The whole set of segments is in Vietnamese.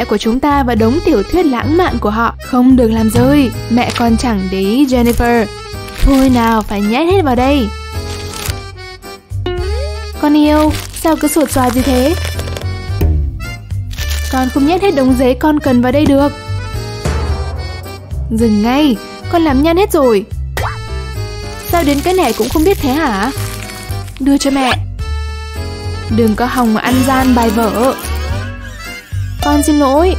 mẹ của chúng ta và đống tiểu thuyết lãng mạn của họ không được làm rơi. Mẹ con chẳng để ý Jennifer. Thôi nào, phải nhét hết vào đây. Con yêu, sao cứ sột soạt như thế? Con không nhét hết đống giấy con cần vào đây được. Dừng ngay, con làm nhăn hết rồi. Sao đến cái này cũng không biết thế hả? Đưa cho mẹ. Đừng có hòng mà ăn gian bài vở. Con xin lỗi.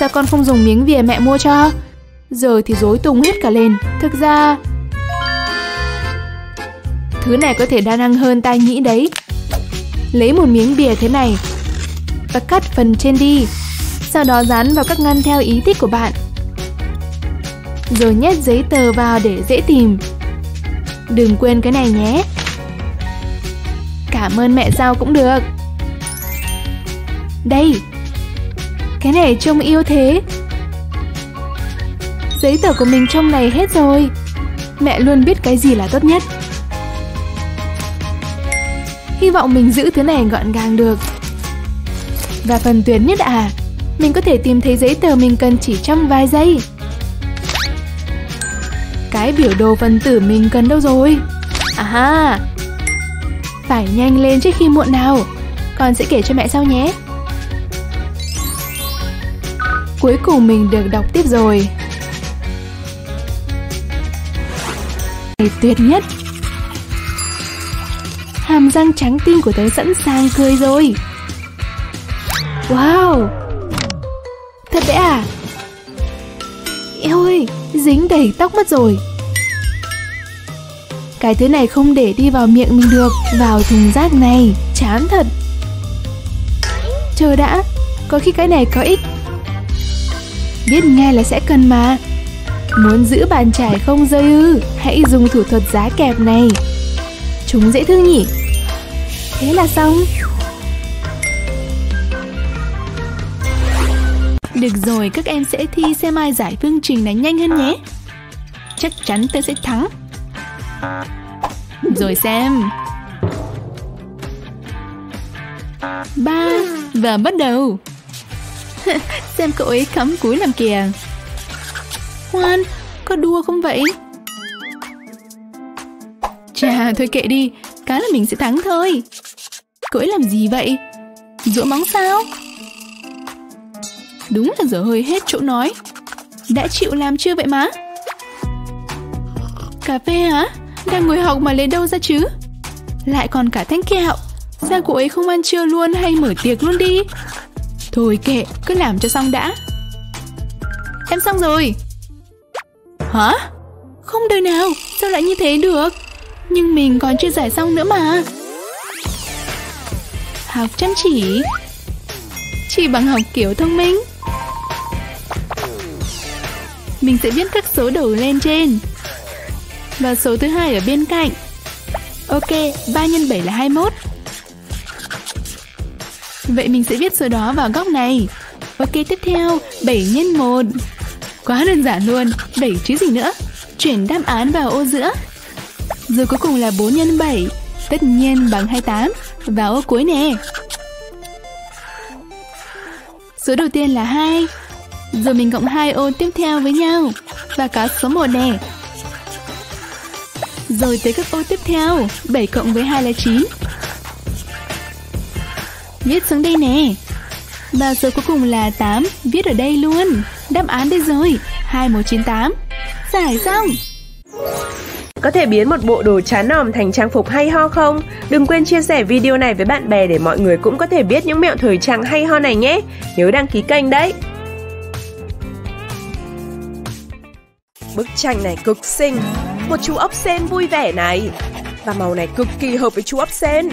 Sao con không dùng miếng vỉa mẹ mua cho? Giờ thì rối tung hết cả lên. Thực ra thứ này có thể đa năng hơn ta nghĩ đấy. Lấy một miếng bìa thế này và cắt phần trên đi. Sau đó dán vào các ngăn theo ý thích của bạn. Rồi nhét giấy tờ vào để dễ tìm. Đừng quên cái này nhé. Cảm ơn mẹ sao cũng được. Đây. Cái này trông yêu thế. Giấy tờ của mình trong này hết rồi. Mẹ luôn biết cái gì là tốt nhất. Hy vọng mình giữ thứ này gọn gàng được. Và phần tuyệt nhất à, mình có thể tìm thấy giấy tờ mình cần chỉ trong vài giây. Cái biểu đồ phân tử mình cần đâu rồi? À, phải nhanh lên trước khi muộn nào. Con sẽ kể cho mẹ sau nhé. Cuối cùng mình được đọc tiếp rồi. Tuyệt nhất. Hàm răng trắng tinh của tớ sẵn sàng cười rồi. Wow, thật đấy à? Eo ơi, dính đầy tóc mất rồi. Cái thứ này không để đi vào miệng mình được. Vào thùng rác này, chán thật. Chờ đã, có khi cái này có ích. Biết ngay là sẽ cần mà. Muốn giữ bàn chải không rơi ư? Hãy dùng thủ thuật giá kẹp này. Chúng dễ thương nhỉ? Thế là xong. Được rồi, các em sẽ thi xem ai giải phương trình này nhanh hơn nhé. Chắc chắn tôi sẽ thắng. Rồi xem. 3 và bắt đầu. Xem cậu ấy cắm cúi làm kìa. Khoan, có đua không vậy? Chà, thôi kệ đi, cái là mình sẽ thắng thôi. Cậu ấy làm gì vậy? Dỗ móng sao? Đúng là dở hơi hết chỗ nói. Đã chịu làm chưa vậy má? Cà phê hả? Đang ngồi học mà lấy đâu ra chứ? Lại còn cả thanh kẹo. Sao cô ấy không ăn trưa luôn hay mở tiệc luôn đi? Thôi kệ, cứ làm cho xong đã. Em xong rồi. Hả? Không đời nào, sao lại như thế được? Nhưng mình còn chưa giải xong nữa mà. Học chăm chỉ. Chỉ bằng học kiểu thông minh. Mình sẽ viết các số đầu lên trên và số thứ hai ở bên cạnh. Ok, 3 x 7 là 21. Vậy mình sẽ viết số đó vào góc này. Ok, tiếp theo 7 x 1. Quá đơn giản luôn, đẩy chứ gì nữa. Chuyển đáp án vào ô giữa. Rồi cuối cùng là 4 x 7. Tất nhiên bằng 28. Vào ô cuối nè. Số đầu tiên là 2. Rồi mình cộng 2 ô tiếp theo với nhau. Và có số 1 nè. Rồi tới các ô tiếp theo. 7 cộng với 2 là 9. Viết xuống đây nè. Và số cuối cùng là 8. Viết ở đây luôn. Đáp án đây rồi. 2198. Giải xong. Có thể biến một bộ đồ chán nòm thành trang phục hay ho không? Đừng quên chia sẻ video này với bạn bè để mọi người cũng có thể biết những mẹo thời trang hay ho này nhé. Nhớ đăng ký kênh đấy. Bức tranh này cực xinh. Một chú ốc sên vui vẻ này. Và màu này cực kỳ hợp với chú ốc sên.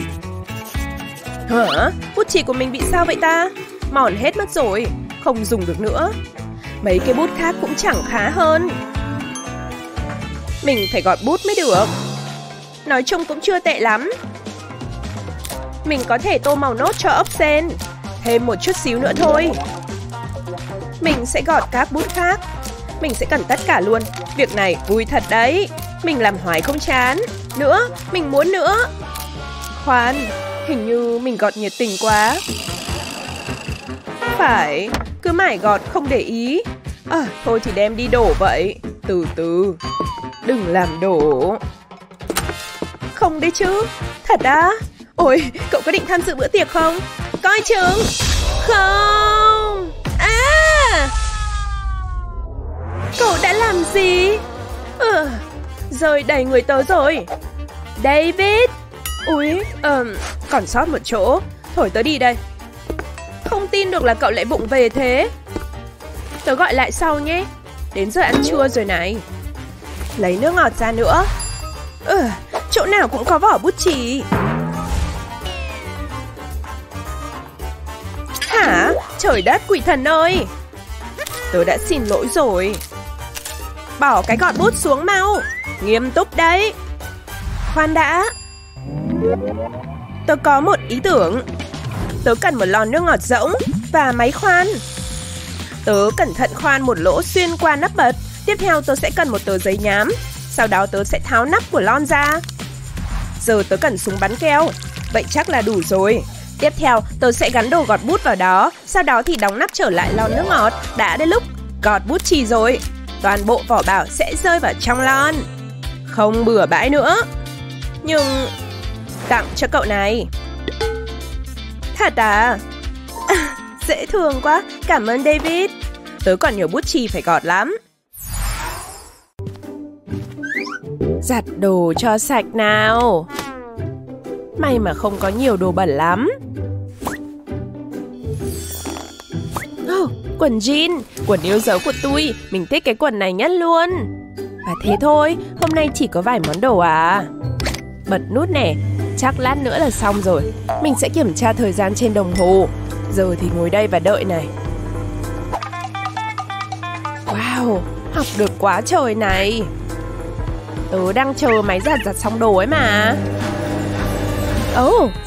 Hả? Bút chì của mình bị sao vậy ta? Mòn hết mất rồi. Không dùng được nữa. Mấy cái bút khác cũng chẳng khá hơn. Mình phải gọi bút mới được. Nói chung cũng chưa tệ lắm. Mình có thể tô màu nốt cho ốc sên. Thêm một chút xíu nữa thôi. Mình sẽ gọt các bút khác. Mình sẽ cần tất cả luôn. Việc này vui thật đấy. Mình làm hoài không chán. Nữa, mình muốn nữa. Khoan, hình như mình gọt nhiệt tình quá. phải, cứ mải gọt không để ý. À, thôi thì đem đi đổ vậy. Từ từ, đừng làm đổ. Không đấy chứ, thật á? Ôi, cậu có định tham dự bữa tiệc không? Coi chừng. Không. À, cậu đã làm gì? Rơi đầy người tớ rồi. David. Úi, còn sót một chỗ. Thôi tớ đi đây. Không tin được là cậu lại vụng về thế. Tớ gọi lại sau nhé. Đến giờ ăn trưa rồi này. Lấy nước ngọt ra nữa. Chỗ nào cũng có vỏ bút chì. Hả? Trời đất quỷ thần ơi! Tớ đã xin lỗi rồi. Bỏ cái gọt bút xuống mau. Nghiêm túc đấy. Khoan đã. Tớ có một ý tưởng. Tớ cần một lon nước ngọt rỗng và máy khoan. Tớ cẩn thận khoan một lỗ xuyên qua nắp bật. Tiếp theo tớ sẽ cần một tờ giấy nhám. Sau đó tớ sẽ tháo nắp của lon ra. Giờ tớ cần súng bắn keo. Vậy chắc là đủ rồi. Tiếp theo tớ sẽ gắn đồ gọt bút vào đó. Sau đó thì đóng nắp trở lại lon nước ngọt. Đã đến lúc gọt bút chì rồi. Toàn bộ vỏ bảo sẽ rơi vào trong lon. Không bừa bãi nữa. Nhưng tặng cho cậu này. Thật à? Dễ thương quá. Cảm ơn David. Tớ còn nhiều bút chì phải gọt lắm. Giặt đồ cho sạch nào. May mà không có nhiều đồ bẩn lắm. Quần jean, quần yêu dấu của tôi. Mình thích cái quần này nhất luôn. Và thế thôi, hôm nay chỉ có vài món đồ à. Bật nút nè. Chắc lát nữa là xong rồi. Mình sẽ kiểm tra thời gian trên đồng hồ. Giờ thì ngồi đây và đợi này. Wow, học được quá trời này. Tớ đang chờ máy giặt xong đồ ấy mà.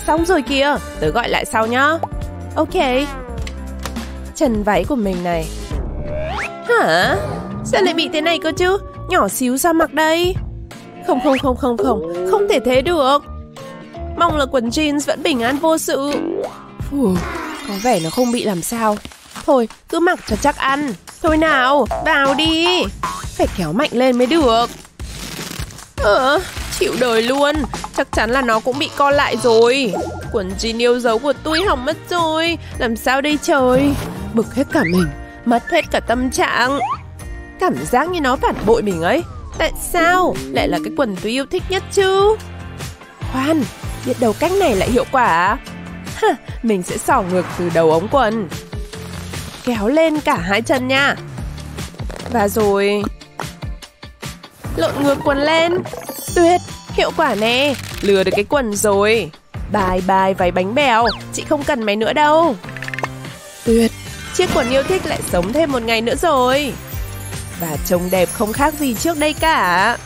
Xong rồi kìa. Tớ gọi lại sau nhá. Ok. Trần váy của mình này. Hả? Sao lại bị thế này cơ chứ? Nhỏ xíu sao mặc đây? Không. Không thể thế được. Mong là quần jeans vẫn bình an vô sự. Có vẻ nó không bị làm sao. Thôi, cứ mặc cho chắc ăn. Thôi nào, vào đi. Phải kéo mạnh lên mới được. Chịu đời luôn. Chắc chắn là nó cũng bị co lại rồi. Quần jean yêu dấu của tôi hỏng mất rồi. Làm sao đây trời. Bực hết cả mình. Mất hết cả tâm trạng. Cảm giác như nó phản bội mình ấy. Tại sao lại là cái quần tôi yêu thích nhất chứ? Khoan, biết đầu cách này lại hiệu quả. Mình sẽ xỏ ngược từ đầu ống quần. Kéo lên cả hai chân nha. Và rồi lộn ngược quần lên. Tuyệt, hiệu quả nè. Lừa được cái quần rồi. Bye bye váy bánh bèo. Chị không cần mày nữa đâu. Tuyệt, chiếc quần yêu thích lại sống thêm một ngày nữa rồi. Và trông đẹp không khác gì trước đây cả.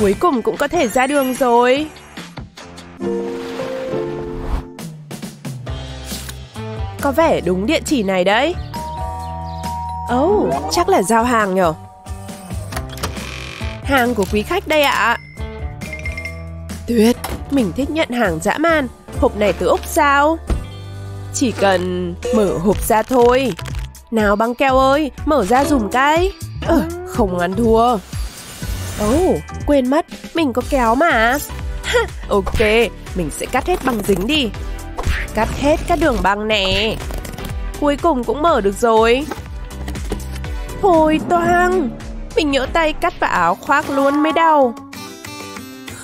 Cuối cùng cũng có thể ra đường rồi. Có vẻ đúng địa chỉ này đấy. Chắc là giao hàng nhở. Hàng của quý khách đây ạ. Tuyệt, mình thích nhận hàng dã man. Hộp này từ Úc sao? Chỉ cần mở hộp ra thôi. Nào băng keo ơi, mở ra dùm cái. Không ăn thua. Quên mất, mình có kéo mà. Ok, mình sẽ cắt hết băng dính đi. Cắt hết các đường băng nè. Cuối cùng cũng mở được rồi. Thôi toang, mình nhỡ tay cắt vào áo khoác luôn mới đau.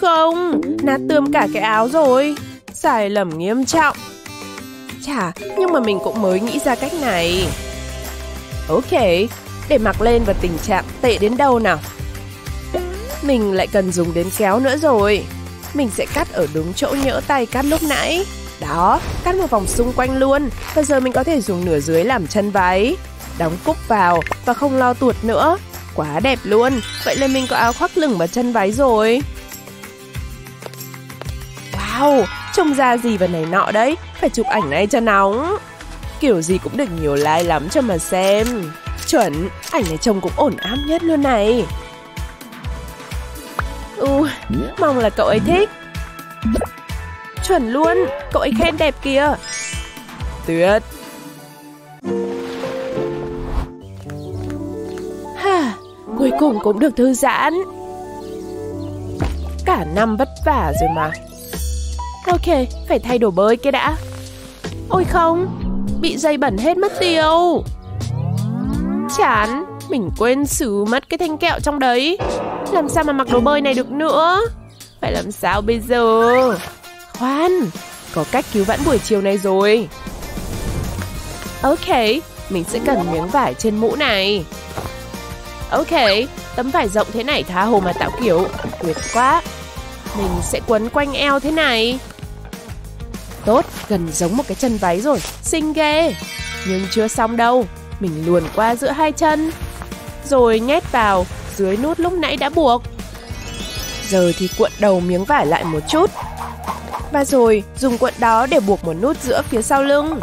Không, nát tươm cả cái áo rồi. Sai lầm nghiêm trọng. Chà, nhưng mà mình cũng mới nghĩ ra cách này. Ok, để mặc lên vào tình trạng tệ đến đâu nào. Mình lại cần dùng đến kéo nữa rồi. Mình sẽ cắt ở đúng chỗ nhỡ tay cắt lúc nãy. Đó, cắt một vòng xung quanh luôn. Và giờ mình có thể dùng nửa dưới làm chân váy. Đóng cúc vào và không lo tuột nữa. Quá đẹp luôn. Vậy là mình có áo khoác lửng và chân váy rồi. Wow, trông ra gì và này nọ đấy. Phải chụp ảnh này cho nóng. Kiểu gì cũng được nhiều like lắm cho mà xem. Chuẩn, ảnh này trông cũng ổn áp nhất luôn này. Mong là cậu ấy thích. Chuẩn luôn, cậu ấy khen đẹp kìa. Tuyệt, cuối cùng cũng được thư giãn. Cả năm vất vả rồi mà. Ok, phải thay đồ bơi cái đã. Ôi không, bị dây bẩn hết mất tiêu. Chán, mình quên xử mất cái thanh kẹo trong đấy. Làm sao mà mặc đồ bơi này được nữa? Phải làm sao bây giờ? Khoan, có cách cứu vãn buổi chiều này rồi. Ok, mình sẽ cần miếng vải trên mũ này. Ok, tấm vải rộng thế này tha hồ mà tạo kiểu, tuyệt quá. Mình sẽ quấn quanh eo thế này. Tốt, gần giống một cái chân váy rồi, xinh ghê. Nhưng chưa xong đâu, mình luồn qua giữa hai chân, rồi nhét vào dưới nút lúc nãy đã buộc. Giờ thì cuộn đầu miếng vải lại một chút, và rồi dùng cuộn đó để buộc một nút giữa phía sau lưng.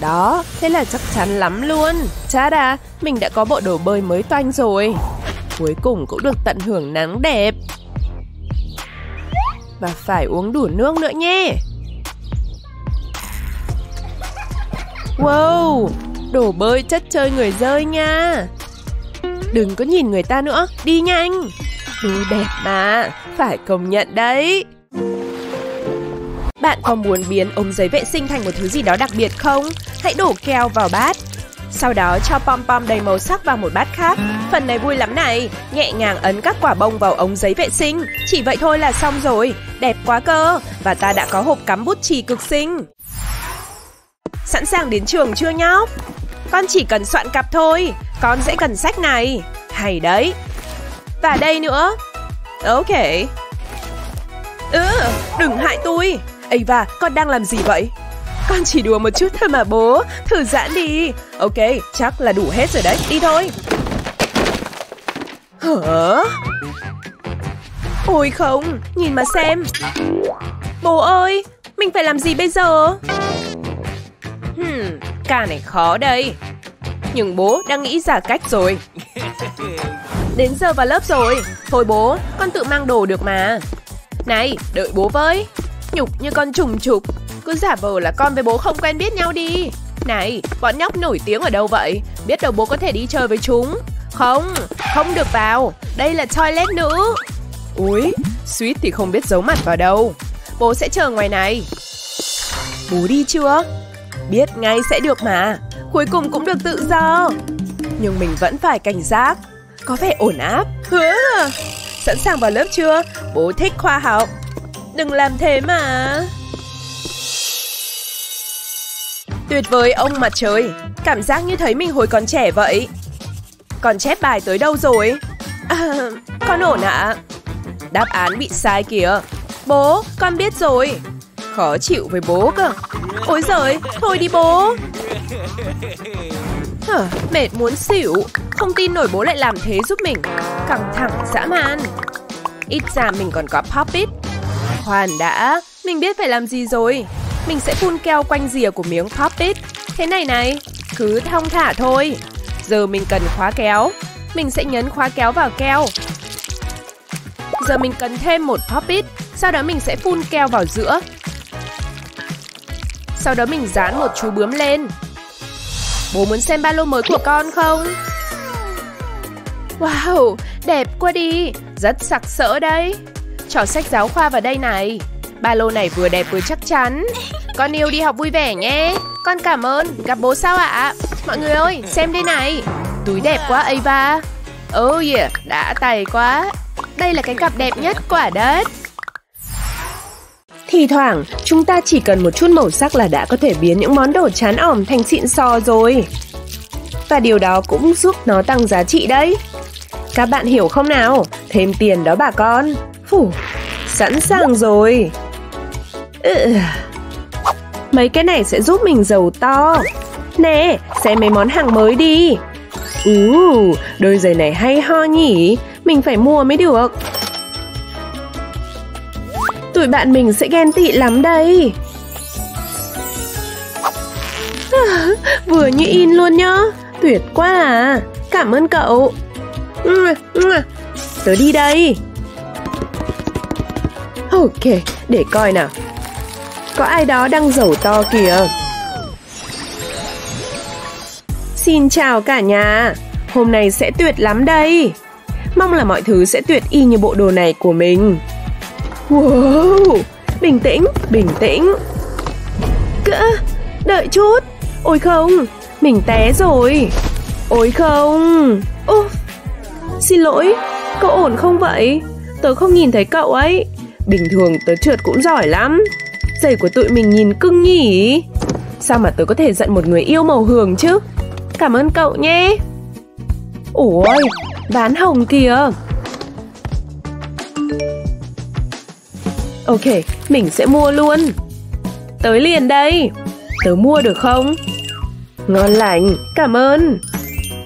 Đó, thế là chắc chắn lắm luôn. Ta-da, mình đã có bộ đồ bơi mới toanh rồi. Cuối cùng cũng được tận hưởng nắng đẹp. Và phải uống đủ nước nữa nhé. Wow, đồ bơi chất chơi người rơi nha. Đừng có nhìn người ta nữa, đi nhanh. Đùi đẹp mà, phải công nhận đấy. Bạn có muốn biến ống giấy vệ sinh thành một thứ gì đó đặc biệt không? Hãy đổ keo vào bát. Sau đó cho pom pom đầy màu sắc vào một bát khác. Phần này vui lắm này. Nhẹ nhàng ấn các quả bông vào ống giấy vệ sinh. Chỉ vậy thôi là xong rồi. Đẹp quá cơ. Và ta đã có hộp cắm bút chì cực xinh. Sẵn sàng đến trường chưa nhóc? Con chỉ cần soạn cặp thôi. Con sẽ cần sách này. Hay đấy. Và đây nữa. Ok. Đừng hại tôi. Ây và, con đang làm gì vậy? Con chỉ đùa một chút thôi mà bố. Thư giãn đi. Ok, chắc là đủ hết rồi đấy. Đi thôi. Hả? Ôi không, nhìn mà xem. Bố ơi, mình phải làm gì bây giờ? Ca này khó đây. Nhưng bố đang nghĩ ra cách rồi. Đến giờ vào lớp rồi. Thôi bố, con tự mang đồ được mà. Này, đợi bố với. Nhục như con trùng trục. Cứ giả vờ là con với bố không quen biết nhau đi. Này, bọn nhóc nổi tiếng ở đâu vậy? Biết đâu bố có thể đi chơi với chúng. Không, không được vào. Đây là toilet nữ. Úi, suýt thì không biết giấu mặt vào đâu. Bố sẽ chờ ngoài này. Bố đi chưa? Biết ngay sẽ được mà. Cuối cùng cũng được tự do. Nhưng mình vẫn phải cảnh giác. Có vẻ ổn áp. Sẵn sàng vào lớp chưa? Bố thích khoa học. Đừng làm thế mà. Tuyệt vời ông mặt trời. Cảm giác như thấy mình hồi còn trẻ vậy. Còn chép bài tới đâu rồi? Con ổn ạ. Đáp án bị sai kìa. Bố, con biết rồi. Khó chịu với bố cơ. Ôi giời, thôi đi bố. Mệt muốn xỉu. Không tin nổi bố lại làm thế giúp mình. Căng thẳng dã man. Ít ra mình còn có Pop-It. Khoan đã, mình biết phải làm gì rồi. Mình sẽ phun keo quanh rìa của miếng Pop-It. Thế này này, cứ thong thả thôi. Giờ mình cần khóa kéo. Mình sẽ nhấn khóa kéo vào keo. Giờ mình cần thêm một Pop-It. Sau đó mình sẽ phun keo vào giữa. Sau đó mình dán một chú bướm lên. Bố muốn xem ba lô mới của con không? Wow, đẹp quá đi. Rất sặc sỡ đấy. Cho sách giáo khoa vào đây này. Ba lô này vừa đẹp vừa chắc chắn. Con yêu đi học vui vẻ nhé. Con cảm ơn, gặp bố sao ạ? Mọi người ơi, xem đây này. Túi đẹp quá Ava. Oh yeah, đã tay quá. Đây là cái cặp đẹp nhất quả đất. Thì thoảng, chúng ta chỉ cần một chút màu sắc là đã có thể biến những món đồ chán ỏm thành xịn sò rồi. Và điều đó cũng giúp nó tăng giá trị đấy. Các bạn hiểu không nào? Thêm tiền đó bà con. Phù, sẵn sàng rồi. Mấy cái này sẽ giúp mình giàu to. Nè, xem mấy món hàng mới đi. Đôi giày này hay ho nhỉ. Mình phải mua mới được. Tụi bạn mình sẽ ghen tị lắm đây. Vừa như in luôn nhá. Tuyệt quá à. Cảm ơn cậu. Tớ đi đây. Ok, để coi nào. Có ai đó đang giàu to kìa. Xin chào cả nhà. hôm nay sẽ tuyệt lắm đây. Mong là mọi thứ sẽ tuyệt y như bộ đồ này của mình. Wow, bình tĩnh, bình tĩnh. Cỡ, đợi chút. Ôi không, mình té rồi. Ôi không. Úp, xin lỗi, cậu ổn không vậy? Tớ không nhìn thấy cậu ấy. Bình thường tớ trượt cũng giỏi lắm. Giày của tụi mình nhìn cưng nhỉ. Sao mà tớ có thể giận một người yêu màu hường chứ? Cảm ơn cậu nhé. Ôi, ván hồng kìa. Ok, mình sẽ mua luôn. Tới liền đây. Tớ mua được không? Ngon lành, cảm ơn.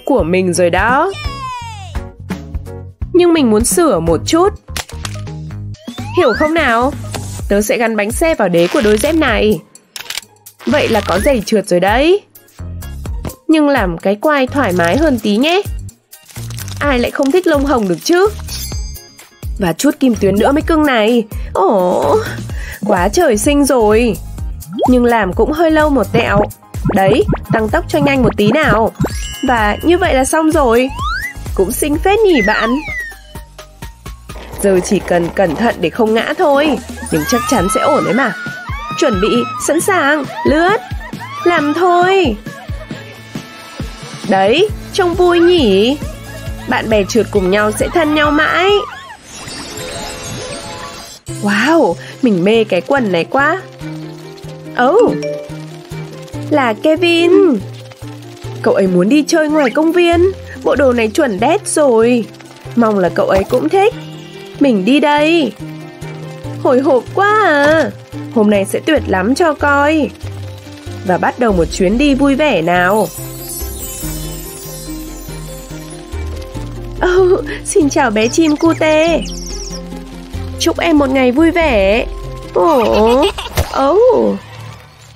Của mình rồi đó. Nhưng mình muốn sửa một chút. Hiểu không nào? Tớ sẽ gắn bánh xe vào đế của đôi dép này. Vậy là có giày trượt rồi đấy. Nhưng làm cái quai thoải mái hơn tí nhé. Ai lại không thích lông hồng được chứ? Và chút kim tuyến nữa mới cưng này. Ồ, quá trời xinh rồi. Nhưng làm cũng hơi lâu một tẹo. Đấy, tăng tốc cho nhanh một tí nào. Và như vậy là xong rồi. Cũng xinh phết nhỉ bạn. Giờ chỉ cần cẩn thận để không ngã thôi. Nhưng chắc chắn sẽ ổn đấy mà. Chuẩn bị, sẵn sàng, lướt. Làm thôi. Đấy, trông vui nhỉ. Bạn bè trượt cùng nhau sẽ thân nhau mãi. Wow, mình mê cái quần này quá. Oh, là Kevin. Cậu ấy muốn đi chơi ngoài công viên. Bộ đồ này chuẩn đét rồi. Mong là cậu ấy cũng thích. Mình đi đây. Hồi hộp quá à. Hôm nay sẽ tuyệt lắm cho coi. Và bắt đầu một chuyến đi vui vẻ nào. Oh, xin chào bé chim cute. Chúc em một ngày vui vẻ. Ồ, oh.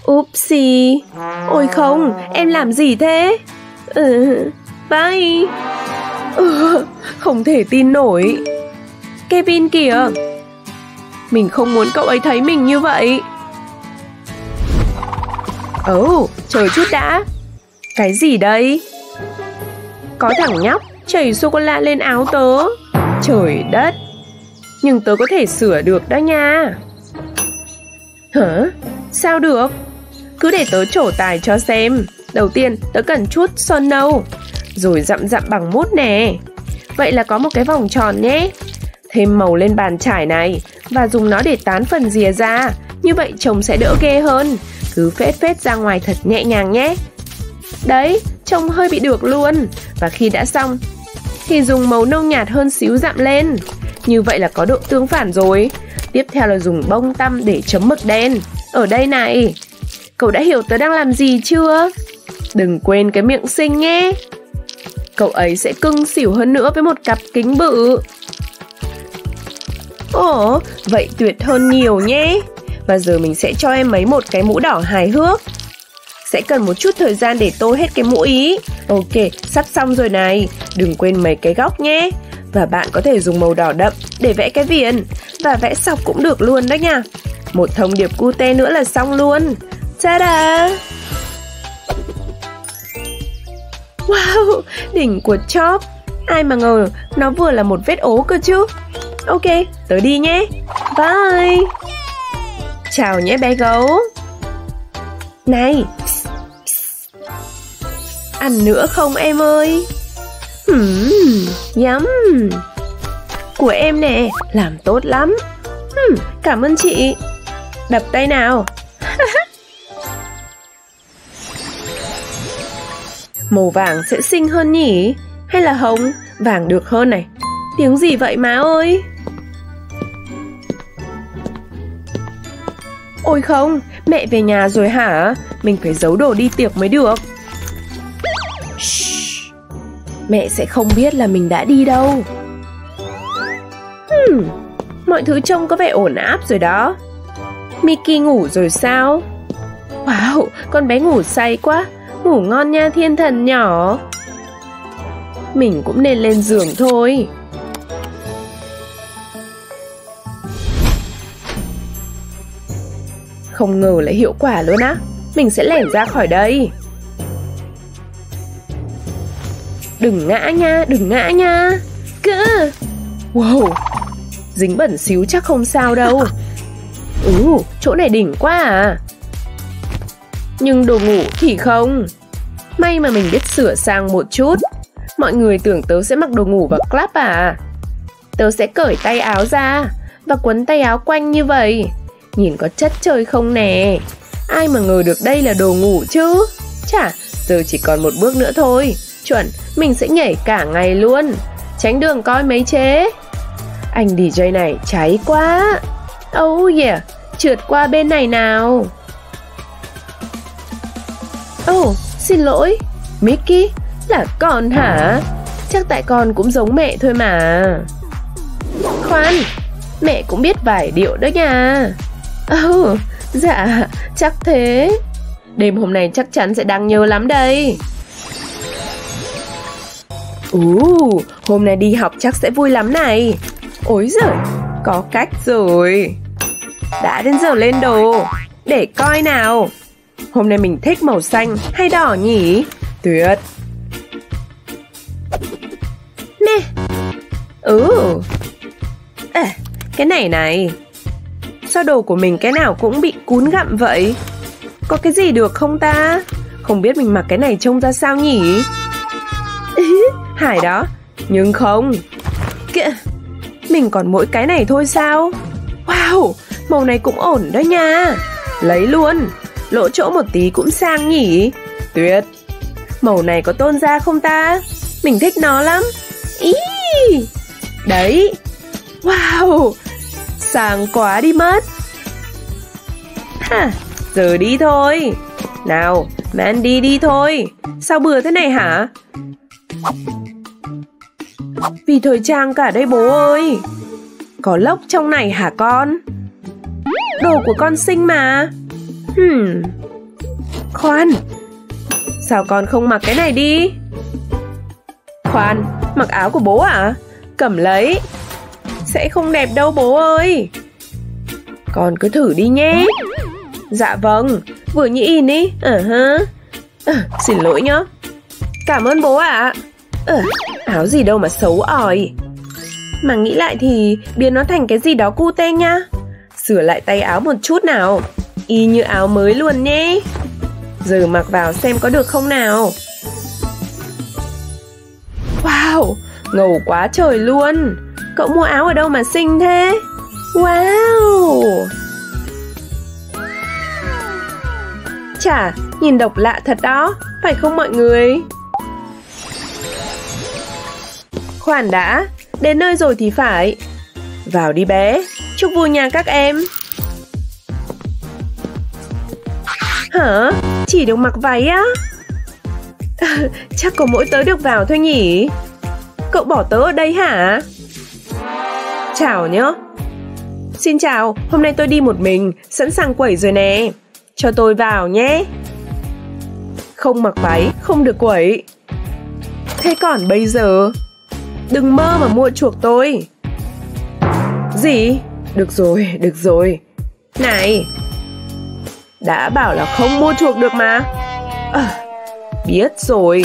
Oopsie. Ôi không, em làm gì thế? Bye. Không thể tin nổi. Kevin kìa. Mình không muốn cậu ấy thấy mình như vậy. Oh, chờ chút đã. Cái gì đây? Có thằng nhóc chảy sô-cô-la lên áo tớ. Trời đất. Nhưng tớ có thể sửa được đó nha. Hả? Sao được? Cứ để tớ trổ tài cho xem. Đầu tiên tớ cần chút son nâu. Rồi dặm dặm bằng mút nè. Vậy là có một cái vòng tròn nhé. Thêm màu lên bàn chải này. Và dùng nó để tán phần rìa ra. Như vậy trông sẽ đỡ ghê hơn. Cứ phết phết ra ngoài thật nhẹ nhàng nhé. Đấy, trông hơi bị được luôn. Và khi đã xong thì dùng màu nâu nhạt hơn xíu dặm lên. Như vậy là có độ tương phản rồi. Tiếp theo là dùng bông tăm để chấm mực đen. Ở đây này. Cậu đã hiểu tớ đang làm gì chưa? Đừng quên cái miệng xinh nhé. Cậu ấy sẽ cưng xỉu hơn nữa với một cặp kính bự. Ồ, vậy tuyệt hơn nhiều nhé. Và giờ mình sẽ cho em ấy một cái mũ đỏ hài hước. Sẽ cần một chút thời gian để tô hết cái mũ ý. Ok, sắp xong rồi này. Đừng quên mấy cái góc nhé. Và bạn có thể dùng màu đỏ đậm để vẽ cái viền. Và vẽ sọc cũng được luôn đó nha. Một thông điệp cute nữa là xong luôn. Ta-da! Wow, đỉnh của chóp. Ai mà ngờ nó vừa là một vết ố cơ chứ. Ok, tớ đi nhé. Bye. Chào nhé bé gấu. Này. Ăn nữa không em ơi? Nhắm. Của em nè, làm tốt lắm. Cảm ơn chị. Đập tay nào. Màu vàng sẽ xinh hơn nhỉ? Hay là hồng? Vàng được hơn này. Tiếng gì vậy má ơi? Ôi không, mẹ về nhà rồi hả? Mình phải giấu đồ đi tiệc mới được. Mẹ sẽ không biết là mình đã đi đâu. Mọi thứ trông có vẻ ổn áp rồi đó. Mickey ngủ rồi sao? Wow, con bé ngủ say quá. Ngủ ngon nha thiên thần nhỏ. Mình cũng nên lên giường thôi. Không ngờ lại hiệu quả luôn á. Mình sẽ lẻn ra khỏi đây. Đừng ngã nha, đừng ngã nha. Cứ. Wow, dính bẩn xíu chắc không sao đâu. Chỗ này đỉnh quá à. Nhưng đồ ngủ thì không. May mà mình biết sửa sang một chút. Mọi người tưởng tớ sẽ mặc đồ ngủ và club à. Tớ sẽ cởi tay áo ra và quấn tay áo quanh như vậy. Nhìn có chất chơi không nè. Ai mà ngờ được đây là đồ ngủ chứ. Chả, giờ chỉ còn một bước nữa thôi. Chuẩn, mình sẽ nhảy cả ngày luôn. Tránh đường coi mấy chế. Anh DJ này cháy quá. Oh yeah, trượt qua bên này nào. Oh, xin lỗi Mickey, là con hả? Chắc tại con cũng giống mẹ thôi mà. Khoan, mẹ cũng biết vài điệu đó nha. Oh, dạ, chắc thế. Đêm hôm nay chắc chắn sẽ đáng nhớ lắm đây. Hôm nay đi học chắc sẽ vui lắm này. Ôi giời, có cách rồi. Đã đến giờ lên đồ. Để coi nào. Hôm nay mình thích màu xanh hay đỏ nhỉ? Tuyệt. Nè. Cái này này. Sao đồ của mình cái nào cũng bị cún gặm vậy? Có cái gì được không ta? Không biết mình mặc cái này trông ra sao nhỉ? Hải đó. Nhưng không. Kìa, mình còn mỗi cái này thôi sao? Wow, màu này cũng ổn đó nha. Lấy luôn. Lỗ chỗ một tí cũng sang nhỉ. Tuyệt. Màu này có tôn da không ta? Mình thích nó lắm. Ý. Đấy. Wow, sang quá đi mất. Ha, giờ đi thôi. Nào, Mandy đi thôi. Sao bừa thế này hả? Vì thời trang cả đây bố ơi. Có lốc trong này hả con? Đồ của con xinh mà. Khoan, sao con không mặc cái này đi? Khoan, mặc áo của bố à? Cầm lấy. Sẽ không đẹp đâu bố ơi. Con cứ thử đi nhé. Dạ vâng, vừa nhĩ in ý. Xin lỗi nhá. Cảm ơn bố ạ. Áo gì đâu mà xấu ỏi. Mà nghĩ lại thì biến nó thành cái gì đó cute nha. Sửa lại tay áo một chút nào. Y như áo mới luôn nhé. Giờ mặc vào xem có được không nào. Wow, ngầu quá trời luôn. Cậu mua áo ở đâu mà xinh thế? Wow. Chả, nhìn độc lạ thật đó. Phải không mọi người? Khoan đã, đến nơi rồi thì phải. Vào đi bé. Chúc vui nhà các em. Hả? Chỉ được mặc váy á? Chắc có mỗi tớ được vào thôi nhỉ. Cậu bỏ tớ ở đây hả? Chào nhá. Xin chào, hôm nay tôi đi một mình. Sẵn sàng quẩy rồi nè. Cho tôi vào nhé. Không mặc váy, không được quẩy. Thế còn bây giờ? Đừng mơ mà mua chuộc tôi. Gì? Được rồi, được rồi. Này. Đã bảo là không mua chuộc được mà. Biết rồi.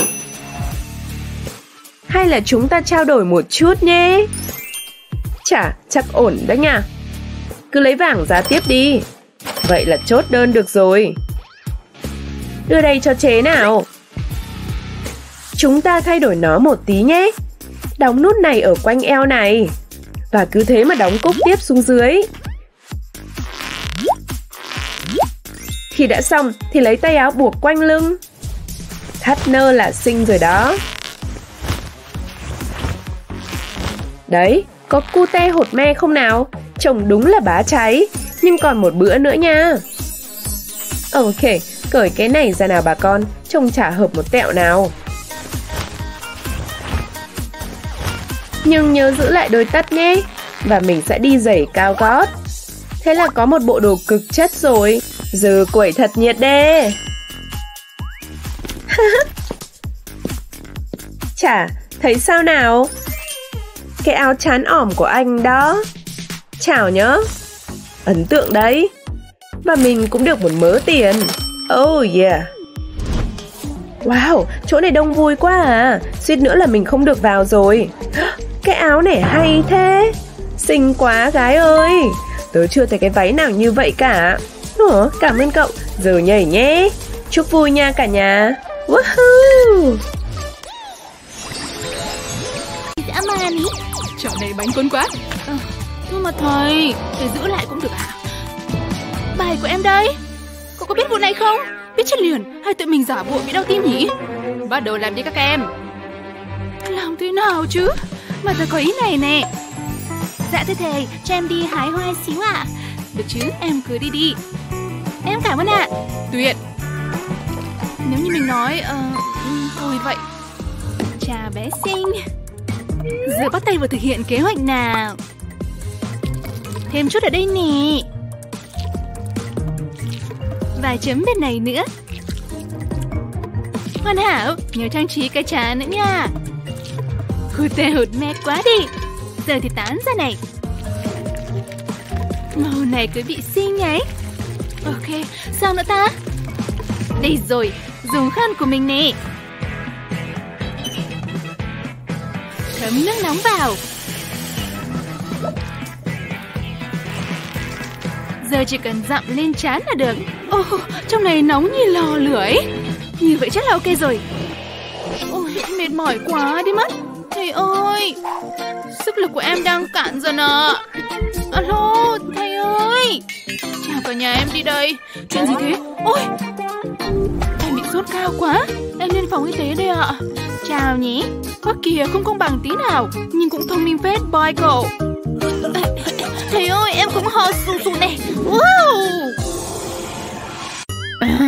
Hay là chúng ta trao đổi một chút nhé. Chả, chắc ổn đó nha. Cứ lấy vàng giá tiếp đi. Vậy là chốt đơn được rồi. Đưa đây cho chế nào. Chúng ta thay đổi nó một tí nhé. Đóng nút này ở quanh eo này. Và cứ thế mà đóng cúc tiếp xuống dưới. Khi đã xong thì lấy tay áo buộc quanh lưng. Thắt nơ là xinh rồi đó. Đấy, có cute hột me không nào? Trông đúng là bá cháy. Nhưng còn một bữa nữa nha. Ok, cởi cái này ra nào bà con. Trông chả hợp một tẹo nào. Nhưng nhớ giữ lại đôi tất nhé. Và mình sẽ đi giày cao gót. Thế là có một bộ đồ cực chất rồi. Giờ quẩy thật nhiệt đê. Chả, thấy sao nào? Cái áo chán ỏm của anh đó. Chào nhá. Ấn tượng đấy. Và mình cũng được một mớ tiền. Oh yeah. Wow, chỗ này đông vui quá à, suýt nữa là mình không được vào rồi. Cái áo này hay thế, xinh quá gái ơi. Tớ chưa thấy cái váy nào như vậy cả. Ủa, cảm ơn cậu, giờ nhảy nhé. Chúc vui nha cả nhà. Woohoo! Dã man, chỗ này bánh cuốn quá. Nhưng mà thầy, để giữ lại cũng được hả? Bài của em đây. Cậu có biết vụ này không? Biết chết liền, hay tụi mình giả bộ bị đau tim nhỉ? Bắt đầu làm đi các em. Làm thế nào chứ? Mà thầy có ý này nè. Dạ thưa thầy, cho em đi hái hoa xíu ạ. Được chứ, em cứ đi đi. Em cảm ơn ạ. Tuyệt. Nếu như mình nói, thôi vậy. Chào bé xinh. Giờ bắt tay vào thực hiện kế hoạch nào. Thêm chút ở đây nè. Và chấm bên này nữa. Hoàn hảo, nhớ trang trí cái trà nữa nha. Cô tê hột mệt quá đi. Giờ thì tán ra này. Màu này cứ bị xinh ấy. Ok, sao nữa ta? Đây rồi, dùng khăn của mình nè. Thấm nước nóng vào. Giờ chỉ cần dặm lên trán là được. Ồ, trong này nóng như lò lửa. Như vậy chắc là ok rồi. Ôi, mệt mỏi quá đi mất. Thầy ơi, sức lực của em đang cạn dần ạ. Alo, thầy ơi. Chào cả nhà, em đi đây. Chuyện gì thế? Ôi, em bị sốt cao quá. Em lên phòng y tế đây ạ. Chào nhỉ. Quá kìa, không công bằng tí nào. Nhưng cũng thông minh phết, boy cậu. Thầy ơi, em cũng ho sù sù này. Wow.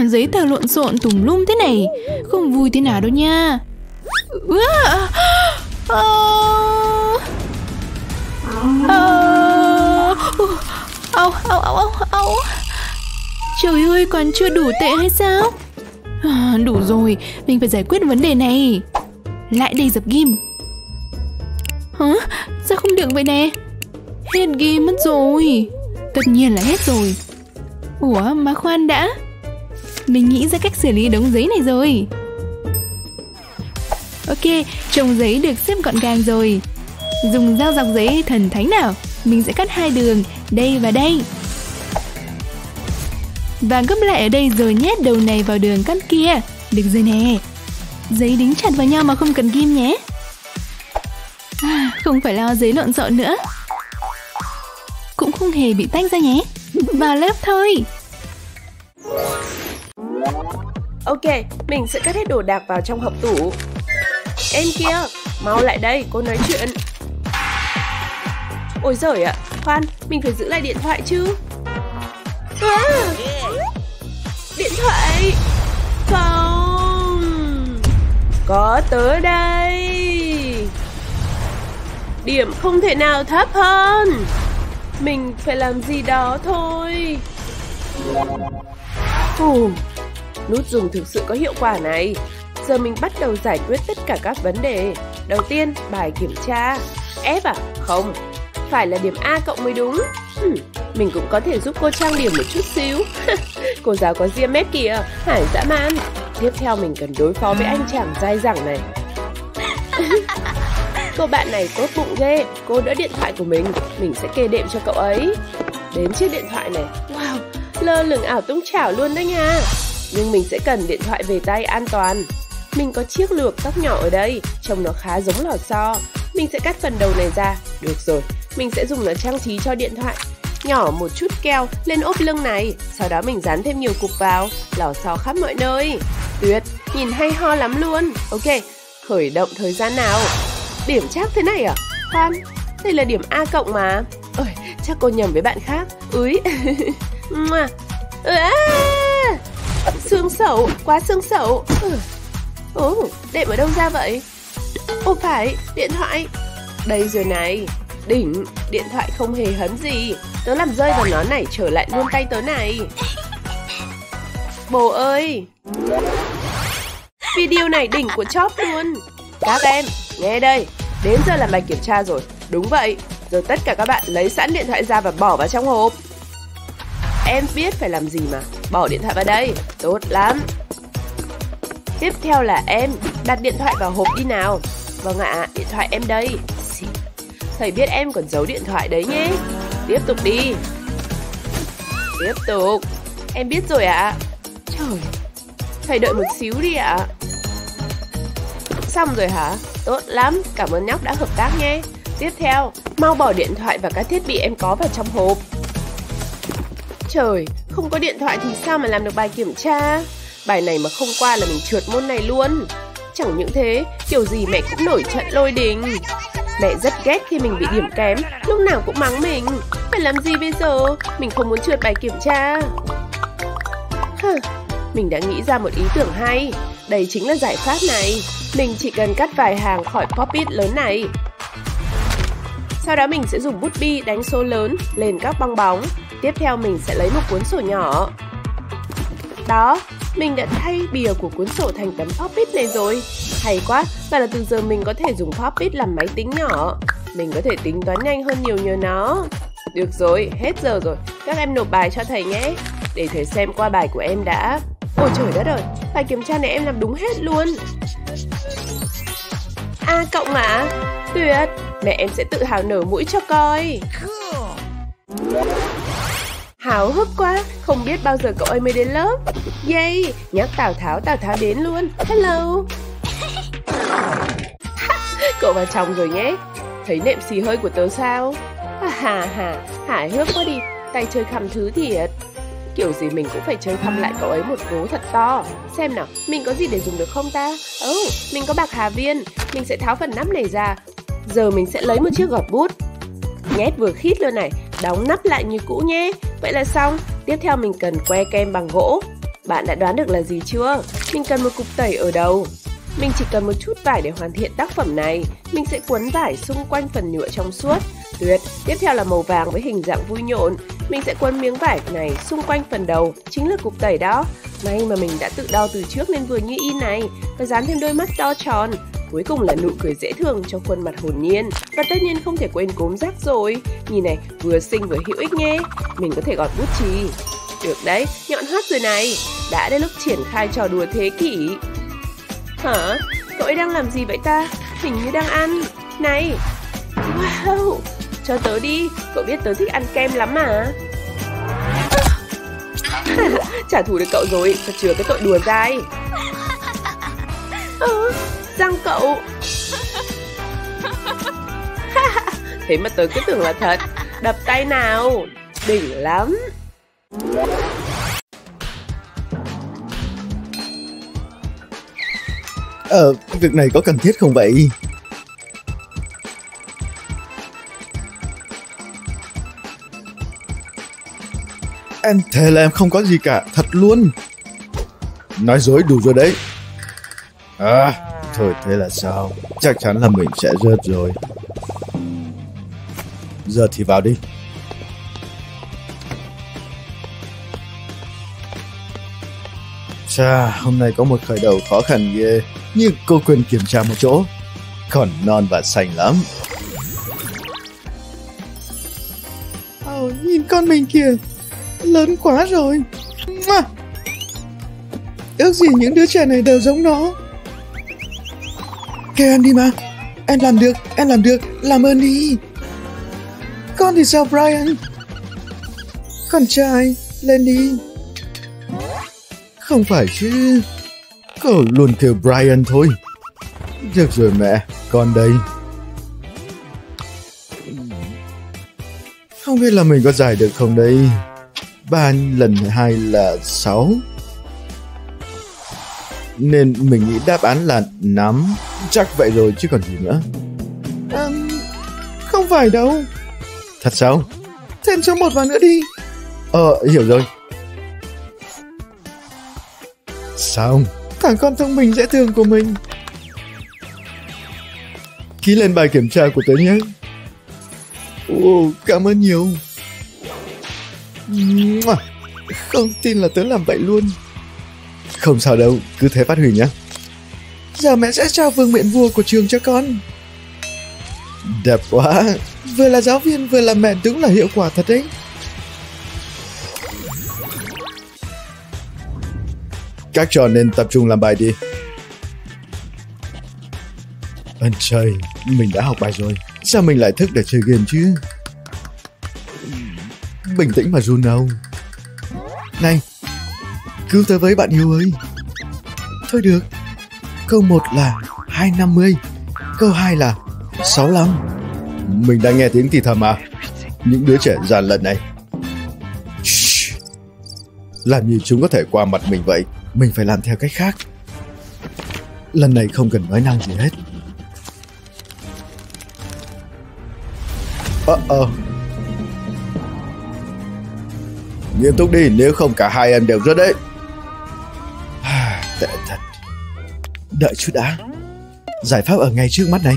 Giấy tờ lộn xộn tùm lum thế này, không vui thế nào đâu nha. Trời ơi, còn chưa đủ tệ hay sao? Đủ rồi, mình phải giải quyết vấn đề này. Lại đây dập ghim. Hả? Sao không được vậy nè? Hết ghim mất rồi. Tất nhiên là hết rồi. Ủa mà khoan đã, mình nghĩ ra cách xử lý đống giấy này rồi. Ok, chồng giấy được xếp gọn gàng rồi. Dùng dao dọc giấy thần thánh nào. Mình sẽ cắt hai đường, đây và đây. Và gấp lại ở đây rồi nhét đầu này vào đường cắt kia. Được rồi nè. Giấy đính chặt vào nhau mà không cần ghim nhé. Không phải lo giấy lộn xộn nữa. Cũng không hề bị tách ra nhé. Vào lớp thôi. Ok, mình sẽ cất hết đồ đạc vào trong hộp tủ. Em kia, mau lại đây, cô nói chuyện. Ôi giời ạ, khoan, mình phải giữ lại điện thoại chứ. Điện thoại. Không. Có tớ đây. Điểm không thể nào thấp hơn. Mình phải làm gì đó thôi. Nút dùng thực sự có hiệu quả này. Giờ mình bắt đầu giải quyết tất cả các vấn đề. Đầu tiên, bài kiểm tra. F à? Không. Phải là điểm A cộng mới đúng. Mình cũng có thể giúp cô trang điểm một chút xíu. Cô giáo có ria mép kìa, hải dã man. Tiếp theo mình cần đối phó với anh chàng dai dẳng này. Cô bạn này tốt bụng ghê, cô đỡ điện thoại của mình sẽ kê đệm cho cậu ấy. Đến chiếc điện thoại này. Wow, lơ lửng ảo tung chảo luôn đấy nha. Nhưng mình sẽ cần điện thoại về tay an toàn. Mình có chiếc lược tóc nhỏ ở đây, trông nó khá giống lò xo. Mình sẽ cắt phần đầu này ra. Được rồi, mình sẽ dùng nó trang trí cho điện thoại. Nhỏ một chút keo lên ốp lưng này. Sau đó mình dán thêm nhiều cục vào. Lò xo khắp mọi nơi. Tuyệt, nhìn hay ho lắm luôn. Ok, khởi động thời gian nào. Điểm chắc thế này à? Khoan, đây là điểm A cộng mà. Ôi, chắc cô nhầm với bạn khác. Úi. Xương sẩu, quá xương sẩu. Ồ, đệm ở đâu ra vậy? Ồ phải, điện thoại. Đây rồi này. Đỉnh, điện thoại không hề hấn gì. Tớ làm rơi vào nó này, trở lại luôn tay tớ này. Bồ ơi. Video này đỉnh của chóp luôn. Các em, nghe đây. Đến giờ làm bài kiểm tra rồi. Đúng vậy, giờ tất cả các bạn lấy sẵn điện thoại ra và bỏ vào trong hộp. Em biết phải làm gì mà. Bỏ điện thoại vào đây. Tốt lắm. Tiếp theo là em. Đặt điện thoại vào hộp đi nào. Vâng ạ, điện thoại em đây. Thầy biết em còn giấu điện thoại đấy nhé. Tiếp tục đi. Tiếp tục. Em biết rồi ạ. Trời, thầy đợi một xíu đi ạ. Xong rồi hả? Tốt lắm, cảm ơn nhóc đã hợp tác nhé. Tiếp theo, mau bỏ điện thoại và các thiết bị em có vào trong hộp. Trời, không có điện thoại thì sao mà làm được bài kiểm tra? Bài này mà không qua là mình trượt môn này luôn. Chẳng những thế, kiểu gì mẹ cũng nổi trận lôi đình. Mẹ rất ghét khi mình bị điểm kém, lúc nào cũng mắng mình. Phải làm gì bây giờ? Mình không muốn trượt bài kiểm tra. Mình đã nghĩ ra một ý tưởng hay. Đây chính là giải pháp này. Mình chỉ cần cắt vài hàng khỏi pop-it lớn này. Sau đó mình sẽ dùng bút bi đánh số lớn lên các bong bóng. Tiếp theo mình sẽ lấy một cuốn sổ nhỏ. Đó, mình đã thay bìa của cuốn sổ thành tấm pop-it này rồi. Hay quá, và là từ giờ mình có thể dùng pop-it làm máy tính nhỏ. Mình có thể tính toán nhanh hơn nhiều nhờ nó. Được rồi, hết giờ rồi. Các em nộp bài cho thầy nhé. Để thầy xem qua bài của em đã. Ôi trời đất ơi, bài kiểm tra này em làm đúng hết luôn. A cộng mà. Tuyệt, mẹ em sẽ tự hào nở mũi cho coi. Háo hức quá, không biết bao giờ cậu ấy mới đến lớp. Yay, nhắc Tào Tháo đến luôn. Hello. Cậu vào trong rồi nhé. Thấy nệm xì hơi của tớ sao? Hài hước quá đi. Tay chơi khăm thứ thiệt. Kiểu gì mình cũng phải chơi khăm lại cậu ấy một cú thật to. Xem nào, mình có gì để dùng được không ta? Mình có bạc hà viên. Mình sẽ tháo phần nắp này ra. Giờ mình sẽ lấy một chiếc gọt bút. Nhét vừa khít luôn này. Đóng nắp lại như cũ nhé. Vậy là xong. Tiếp theo mình cần que kem bằng gỗ. Bạn đã đoán được là gì chưa? Mình cần một cục tẩy ở đầu. Mình chỉ cần một chút vải để hoàn thiện tác phẩm này. Mình sẽ quấn vải xung quanh phần nhựa trong suốt. Tuyệt. Tiếp theo là màu vàng với hình dạng vui nhộn. Mình sẽ quấn miếng vải này xung quanh phần đầu. Chính là cục tẩy đó. May mà mình đã tự đo từ trước nên vừa như in này. Và dán thêm đôi mắt to tròn. Cuối cùng là nụ cười dễ thương cho khuôn mặt hồn nhiên. Và tất nhiên không thể quên cốm rác rồi. Nhìn này, vừa xinh vừa hữu ích nhé. Mình có thể gọt bút chì. Được đấy, nhọn hoắt rồi này. Đã đến lúc triển khai trò đùa thế kỷ. Hả? Cậu ấy đang làm gì vậy ta? Hình như đang ăn. Này! Wow! Cho tớ đi, cậu biết tớ thích ăn kem lắm mà. Trả thù được cậu rồi, thật chừa cái tội đùa dai. Răng cậu. Thế mà tớ cứ tưởng là thật. Đập tay nào. Đỉnh lắm. Việc này có cần thiết không vậy? Em thề là em không có gì cả, thật luôn. Nói dối đủ rồi đấy. Thôi thế là sao? Chắc chắn là mình sẽ rớt rồi. Giờ thì vào đi. Chà, hôm nay có một khởi đầu khó khăn ghê. Nhưng cô quên kiểm tra một chỗ. Còn non và xanh lắm. Nhìn con mình kìa. Lớn quá rồi. Ước gì những đứa trẻ này đều giống nó. Kêu em đi mà. Em làm được. Làm ơn đi. Con thì sao Brian? Con trai, lên đi. Không phải chứ. Cậu luôn kêu Brian thôi. Được rồi mẹ, con đây. Không biết là mình có giải được không đây. 3 lần 2 là 6. Nên mình nghĩ đáp án là nắm. Chắc vậy rồi chứ còn gì nữa. Không phải đâu. Thật sao? Thêm cho 1 vào nữa đi. Hiểu rồi. Xong. Thằng con thông minh dễ thương của mình. Ký lên bài kiểm tra của tớ nhé. Cảm ơn nhiều. Không tin là tớ làm vậy luôn. Không sao đâu, cứ thế phát huy nhé. Giờ mẹ sẽ trao vương miện vua của trường cho con. Đẹp quá. Vừa là giáo viên vừa là mẹ đúng là hiệu quả thật đấy. Các trò nên tập trung làm bài đi. Ơn trời, mình đã học bài rồi. Sao mình lại thức để chơi game chứ? Bình tĩnh mà Juno. Này, cứu tớ với bạn yêu ơi. Thôi được. Câu 1 là 250. Câu 2 là 65. Mình đang nghe tiếng thì thầm à? Những đứa trẻ gian lận này. Làm gì chúng có thể qua mặt mình vậy? Mình phải làm theo cách khác. Lần này không cần nói năng gì hết. Nghiêm túc đi, nếu không cả hai em đều rớt đấy. Tệ thật. Đợi chút đã. Giải pháp ở ngay trước mắt này.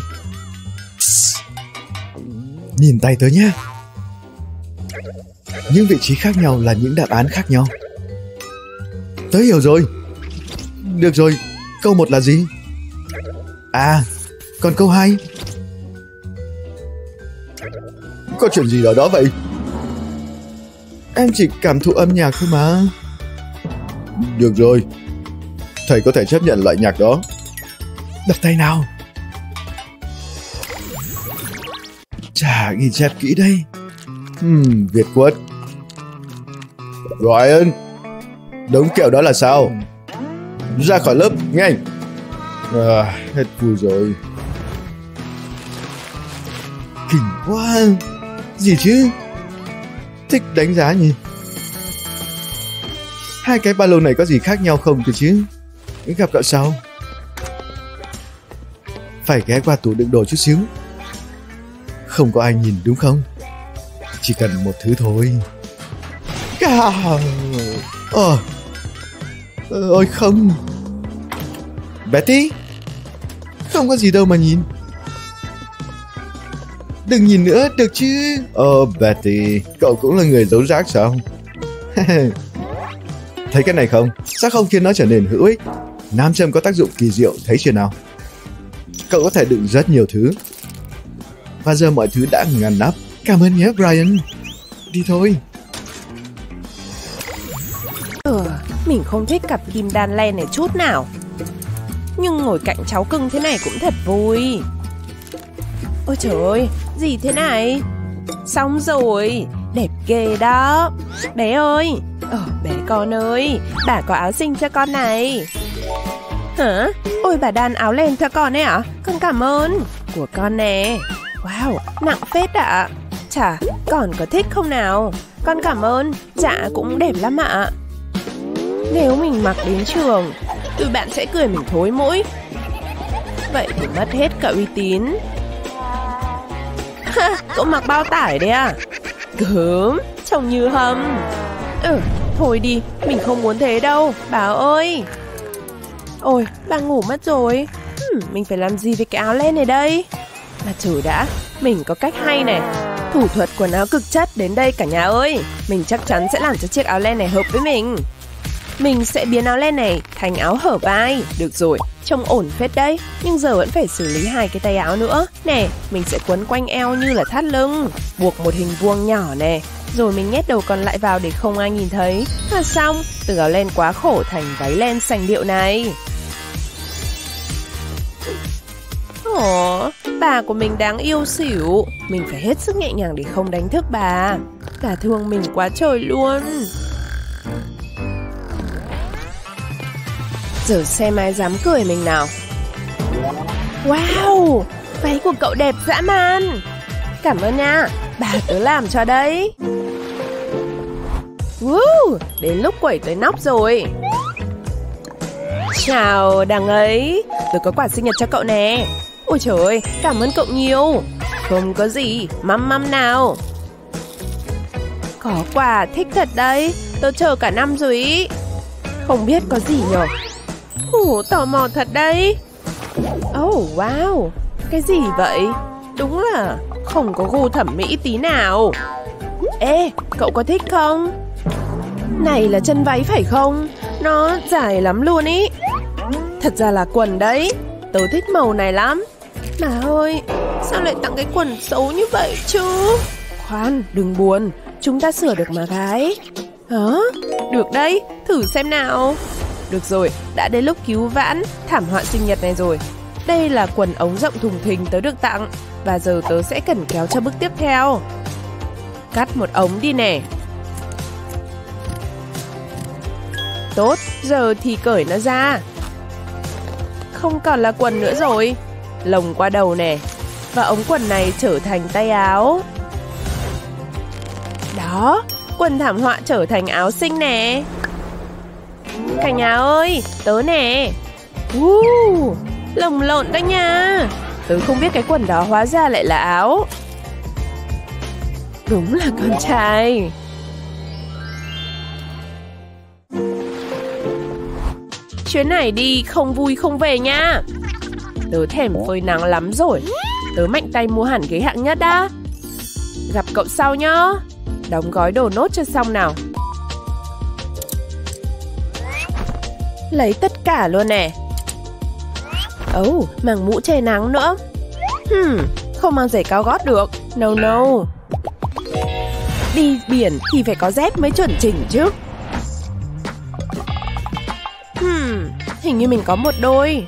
Nhìn tay tớ nhé. Những vị trí khác nhau là những đáp án khác nhau. Tớ hiểu rồi. Được rồi, câu 1 là gì? À, còn câu 2? Có chuyện gì ở đó vậy? Em chỉ cảm thụ âm nhạc thôi mà. Được rồi, thầy có thể chấp nhận loại nhạc đó. Đặt tay nào. Chà, ghi chép kỹ đây. Việt quất. Ryan, đống kẹo đó là sao? Ra khỏi lớp ngay. Hết vui rồi. Kinh quá. Gì chứ? Thích đánh giá nhỉ. Hai cái ba lô này có gì khác nhau không cơ chứ? Gặp cậu sau. Phải ghé qua tủ đựng đồ chút xíu. Không có ai nhìn đúng không? Chỉ cần một thứ thôi. Ôi không. Betty, không có gì đâu mà nhìn. Đừng nhìn nữa, được chứ? Betty, cậu cũng là người giấu rác sao? Thấy cái này không? Sao không khiến nó trở nên hữu ích? Nam châm có tác dụng kỳ diệu, thấy chưa nào? Cậu có thể đựng rất nhiều thứ. Và giờ mọi thứ đã ngăn nắp. Cảm ơn nhé, Brian. Đi thôi. Mình không thích cặp kim đan len này chút nào. Nhưng ngồi cạnh cháu cưng thế này cũng thật vui. Ôi trời ơi, gì thế này? Xong rồi, đẹp ghê đó. Bé ơi, bé con ơi, bà có áo xinh cho con này. Hả? Ôi bà đan áo len cho con ấy ạ? Con cảm ơn, của con nè. Wow, nặng phết ạ. Chà, con có thích không nào? Con cảm ơn, dạ cũng đẹp lắm ạ. Nếu mình mặc đến trường, tụi bạn sẽ cười mình thối mũi. Vậy thì mất hết cả uy tín. Ha, cậu mặc bao tải đấy à? Gớm, trông như hầm. Thôi đi, mình không muốn thế đâu, bà ơi. Ôi, bà ngủ mất rồi. Mình phải làm gì với cái áo len này đây? Mà chờ đã, mình có cách hay này. Thủ thuật quần áo cực chất đến đây cả nhà ơi. Mình chắc chắn sẽ làm cho chiếc áo len này hợp với mình. Mình sẽ biến áo len này thành áo hở vai. Được rồi, trông ổn phết đấy. Nhưng giờ vẫn phải xử lý hai cái tay áo nữa. Nè, mình sẽ quấn quanh eo như là thắt lưng. Buộc một hình vuông nhỏ nè. Rồi mình nhét đầu còn lại vào để không ai nhìn thấy. Và xong, từ áo len quá khổ thành váy len sành điệu này. Ồ, bà của mình đáng yêu xỉu. Mình phải hết sức nhẹ nhàng để không đánh thức bà. Bà thương mình quá trời luôn. Giờ xem ai dám cười mình nào. Wow, váy của cậu đẹp dã man. Cảm ơn nha, bà tớ làm cho đấy. Wow, đến lúc quẩy tới nóc rồi. Chào đằng ấy, tớ có quà sinh nhật cho cậu nè. Ôi trời ơi, cảm ơn cậu nhiều. Không có gì, măm măm nào. Có quà thích thật đấy, tớ chờ cả năm rồi ý. Không biết có gì nhở. Tò mò thật đấy. Wow, cái gì vậy? Đúng là không có gu thẩm mỹ tí nào. Ê, cậu có thích không? Này là chân váy phải không? Nó dài lắm luôn ý. Thật ra là quần đấy. Tớ thích màu này lắm. Mà ơi, sao lại tặng cái quần xấu như vậy chứ? Khoan, đừng buồn. Chúng ta sửa được mà gái. Hả? Được đấy, thử xem nào. Được rồi, đã đến lúc cứu vãn thảm họa sinh nhật này rồi. Đây là quần ống rộng thùng thình tớ được tặng, và giờ tớ sẽ cẩn kéo cho bước tiếp theo. Cắt một ống đi nè. Tốt, giờ thì cởi nó ra. Không còn là quần nữa rồi. Lồng qua đầu nè. Và ống quần này trở thành tay áo. Đó, quần thảm họa trở thành áo xinh nè. Cả nhà ơi, tớ nè. Lồng lộn đó nha. Tớ không biết cái quần đó hóa ra lại là áo. Đúng là con trai. Chuyến này đi không vui không về nha. Tớ thèm phơi nắng lắm rồi. Tớ mạnh tay mua hẳn ghế hạng nhất đã. Gặp cậu sau nhá. Đóng gói đồ nốt cho xong nào. Lấy tất cả luôn nè. Mang mũ che nắng nữa. Không mang giày cao gót được. No. Đi biển thì phải có dép mới chuẩn chỉnh chứ. Hình như mình có một đôi.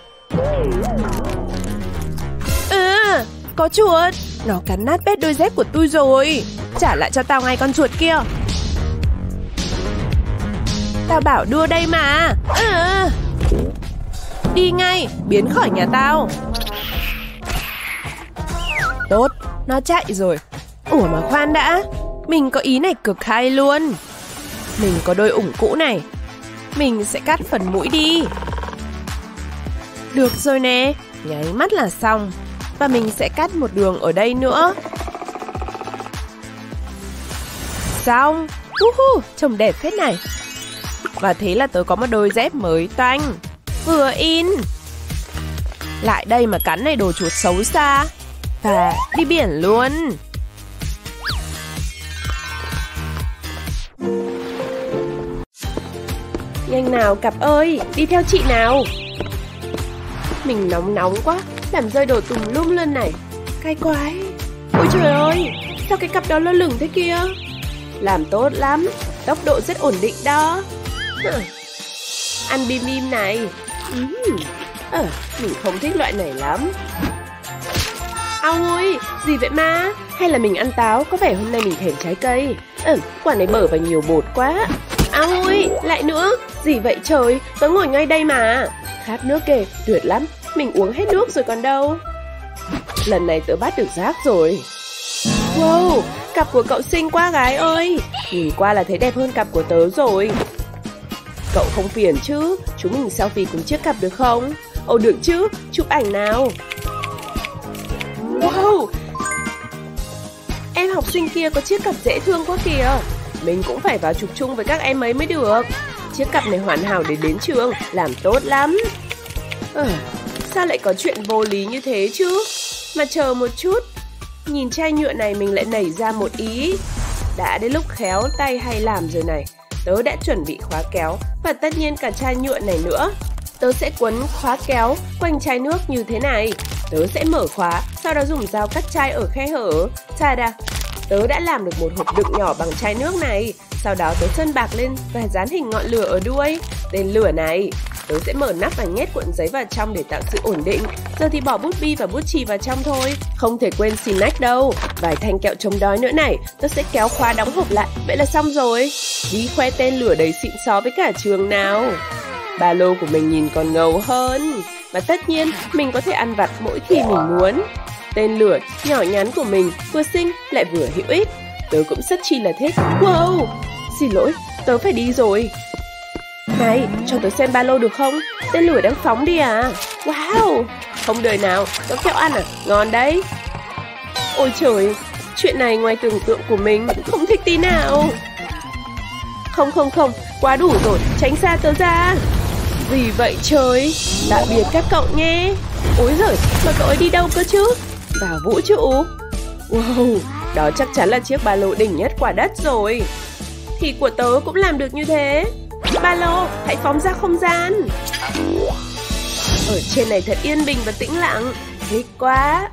Có chuột. Nó cắn nát bét đôi dép của tôi rồi. Trả lại cho tao ngay con chuột kia. Tao bảo đưa đây mà. Đi ngay, biến khỏi nhà tao. Tốt, nó chạy rồi. Ủa mà khoan đã. Mình có ý này cực hay luôn. Mình có đôi ủng cũ này. Mình sẽ cắt phần mũi đi. Được rồi nè. Nháy mắt là xong. Và mình sẽ cắt một đường ở đây nữa. Xong. Trông đẹp phết này. Và thế là tớ có một đôi dép mới toanh. Vừa in. Lại đây mà cắn này đồ chuột xấu xa. Và đi biển luôn. Nhanh nào cặp ơi, đi theo chị nào. Mình nóng quá, làm rơi đồ tùm lum lên này. Cay quái. Ôi trời ơi, sao cái cặp đó lơ lửng thế kia. Làm tốt lắm, tốc độ rất ổn định đó. Ăn bim bim này. Mình không thích loại này lắm. Ao ơi, gì vậy ma? Hay là mình ăn táo, có vẻ hôm nay mình thèm trái cây. Quả này bở và nhiều bột quá. Ao ơi, lại nữa. Gì vậy trời, tớ ngồi ngay đây mà. Khát nước kìa, tuyệt lắm. Mình uống hết nước rồi còn đâu. Lần này tớ bắt được rác rồi. Wow, cặp của cậu xinh quá gái ơi. Nhìn qua là thấy đẹp hơn cặp của tớ rồi. Cậu không phiền chứ? Chúng mình selfie cùng chiếc cặp được không? Ồ được chứ, chụp ảnh nào. Wow, em học sinh kia có chiếc cặp dễ thương quá kìa. Mình cũng phải vào chụp chung với các em ấy mới được. Chiếc cặp này hoàn hảo để đến trường. Làm tốt lắm. Sao lại có chuyện vô lý như thế chứ? Mà chờ một chút. Nhìn chai nhựa này mình lại nảy ra một ý. Đã đến lúc khéo tay hay làm rồi này. Tớ đã chuẩn bị khóa kéo. Và tất nhiên cả chai nhựa này nữa. Tớ sẽ quấn khóa kéo quanh chai nước như thế này. Tớ sẽ mở khóa. Sau đó dùng dao cắt chai ở khe hở. Ta-da! Tớ đã làm được một hộp đựng nhỏ bằng chai nước này. Sau đó tớ sơn bạc lên và dán hình ngọn lửa ở đuôi. Tên lửa này. Tớ sẽ mở nắp và nhét cuộn giấy vào trong để tạo sự ổn định. Giờ thì bỏ bút bi và bút chì vào trong thôi. Không thể quên xì nách đâu. Vài thanh kẹo chống đói nữa này. Tớ sẽ kéo khóa đóng hộp lại. Vậy là xong rồi. Đi khoe tên lửa đầy xịn xó với cả trường nào. Ba lô của mình nhìn còn ngầu hơn. Và tất nhiên mình có thể ăn vặt mỗi khi mình muốn. Tên lửa nhỏ nhắn của mình vừa xinh lại vừa hữu ích. Tớ cũng rất chi là thích. Wow, xin lỗi, tớ phải đi rồi. Này, cho tớ xem ba lô được không? Tên lửa đang phóng đi à? Wow, không đời nào, có kẹo ăn à? Ngon đấy. Ôi trời, chuyện này ngoài tưởng tượng của mình. Không thích tí nào. Không, quá đủ rồi. Tránh xa tớ ra. Gì vậy trời? Tạm biệt các cậu nhé. Ôi giời, mà cậu ấy đi đâu cơ chứ? Vào vũ trụ. Wow, đó chắc chắn là chiếc ba lô đỉnh nhất quả đất rồi. Thì của tớ cũng làm được như thế. Ba lô, hãy phóng ra không gian. Ở trên này thật yên bình và tĩnh lặng. Thích quá.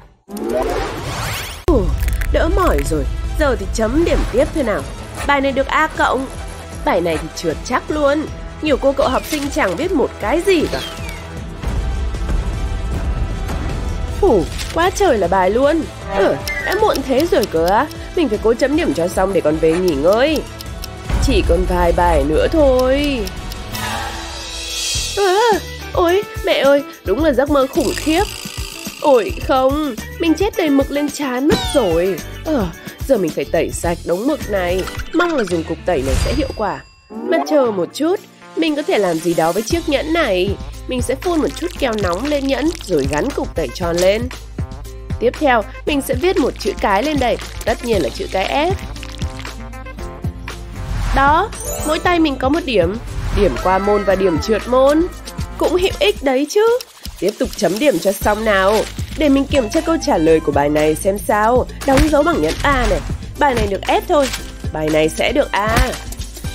Đỡ mỏi rồi. Giờ thì chấm điểm tiếp thôi nào. Bài này được A cộng. Bài này thì trượt chắc luôn. Nhiều cô cậu học sinh chẳng biết một cái gì cả. phủ, quá trời là bài luôn. Đã muộn thế rồi cơ, mình phải cố chấm điểm cho xong để còn về nghỉ ngơi. Chỉ còn vài bài nữa thôi. Ôi, mẹ ơi, đúng là giấc mơ khủng khiếp. Ôi không, mình chết đầy mực lên trán mất rồi. Giờ mình phải tẩy sạch đống mực này. Mong là dùng cục tẩy này sẽ hiệu quả. Mà chờ một chút, mình có thể làm gì đó với chiếc nhẫn này. Mình sẽ phun một chút keo nóng lên nhẫn rồi gắn cục tẩy tròn lên. Tiếp theo, mình sẽ viết một chữ cái lên đây, tất nhiên là chữ cái S. Đó, mỗi tay mình có một điểm, điểm qua môn và điểm trượt môn. Cũng hữu ích đấy chứ. Tiếp tục chấm điểm cho xong nào. Để mình kiểm tra câu trả lời của bài này xem sao. Đóng dấu bằng nhẫn A này. Bài này được F thôi. Bài này sẽ được A.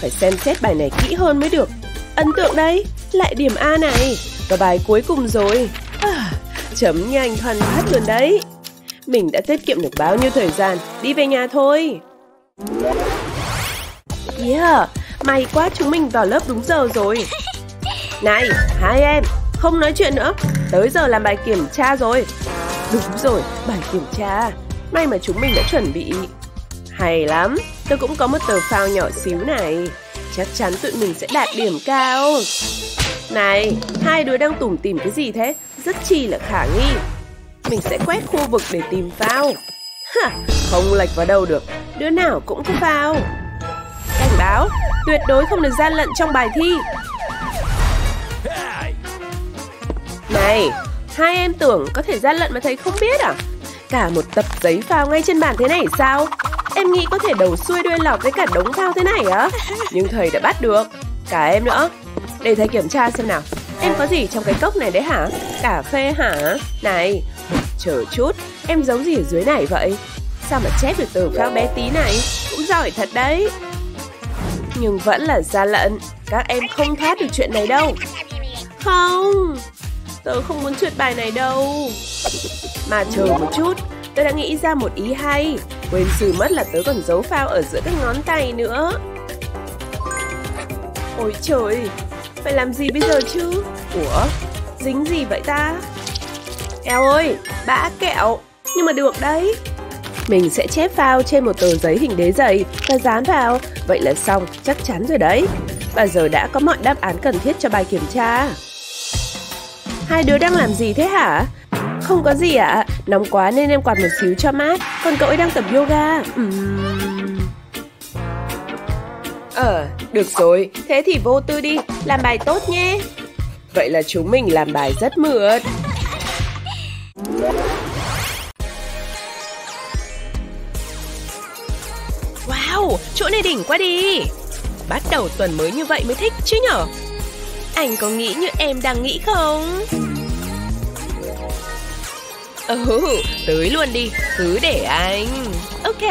Phải xem xét bài này kỹ hơn mới được. Ấn tượng đấy, lại điểm A này. Và bài cuối cùng rồi. Chấm nhanh thoăn thoắt luôn đấy. Mình đã tiết kiệm được bao nhiêu thời gian. Đi về nhà thôi. Yeah, may quá chúng mình vào lớp đúng giờ rồi. Này, hai em, không nói chuyện nữa. Tới giờ làm bài kiểm tra rồi. Đúng rồi, bài kiểm tra. May mà chúng mình đã chuẩn bị. Hay lắm, tôi cũng có một tờ phao nhỏ xíu này. Chắc chắn tụi mình sẽ đạt điểm cao. Này, hai đứa đang tủm tỉm cái gì thế? Rất chi là khả nghi. Mình sẽ quét khu vực để tìm phao. Không lệch vào đâu được. Đứa nào cũng có phao. Cảnh báo, tuyệt đối không được gian lận trong bài thi. Này, hai em tưởng có thể gian lận mà thầy không biết à? Cả một tập giấy phao ngay trên bàn thế này sao? Em nghĩ có thể đầu xuôi đuôi lọt với cả đống phao thế này á? Nhưng thầy đã bắt được. Cả em nữa. Để thầy kiểm tra xem nào. Em có gì trong cái cốc này đấy hả? Cà phê hả? Này, chờ chút. Em giấu gì ở dưới này vậy? Sao mà chép được tờ phao bé tí này? Cũng giỏi thật đấy. Nhưng vẫn là gian lận. Các em không thoát được chuyện này đâu. Không, tớ không muốn trượt bài này đâu. Mà chờ một chút, tớ đã nghĩ ra một ý hay. Quên xử mất là tớ còn giấu phao ở giữa các ngón tay nữa. Ôi trời, phải làm gì bây giờ chứ? Ủa, dính gì vậy ta? Eo ơi, bã kẹo. Nhưng mà được đấy. Mình sẽ chép phao trên một tờ giấy hình đế dày và dán vào. Vậy là xong, chắc chắn rồi đấy. Và giờ đã có mọi đáp án cần thiết cho bài kiểm tra. Hai đứa đang làm gì thế hả? Không có gì ạ. Nóng quá nên em quạt một xíu cho mát. Còn cậu ấy đang tập yoga. Được rồi. Thế thì vô tư đi. Làm bài tốt nhé. Vậy là chúng mình làm bài rất mượt. Wow, chỗ này đỉnh quá đi. Bắt đầu tuần mới như vậy mới thích chứ nhở? Anh có nghĩ như em đang nghĩ không? Tới luôn đi, cứ để anh. Ok.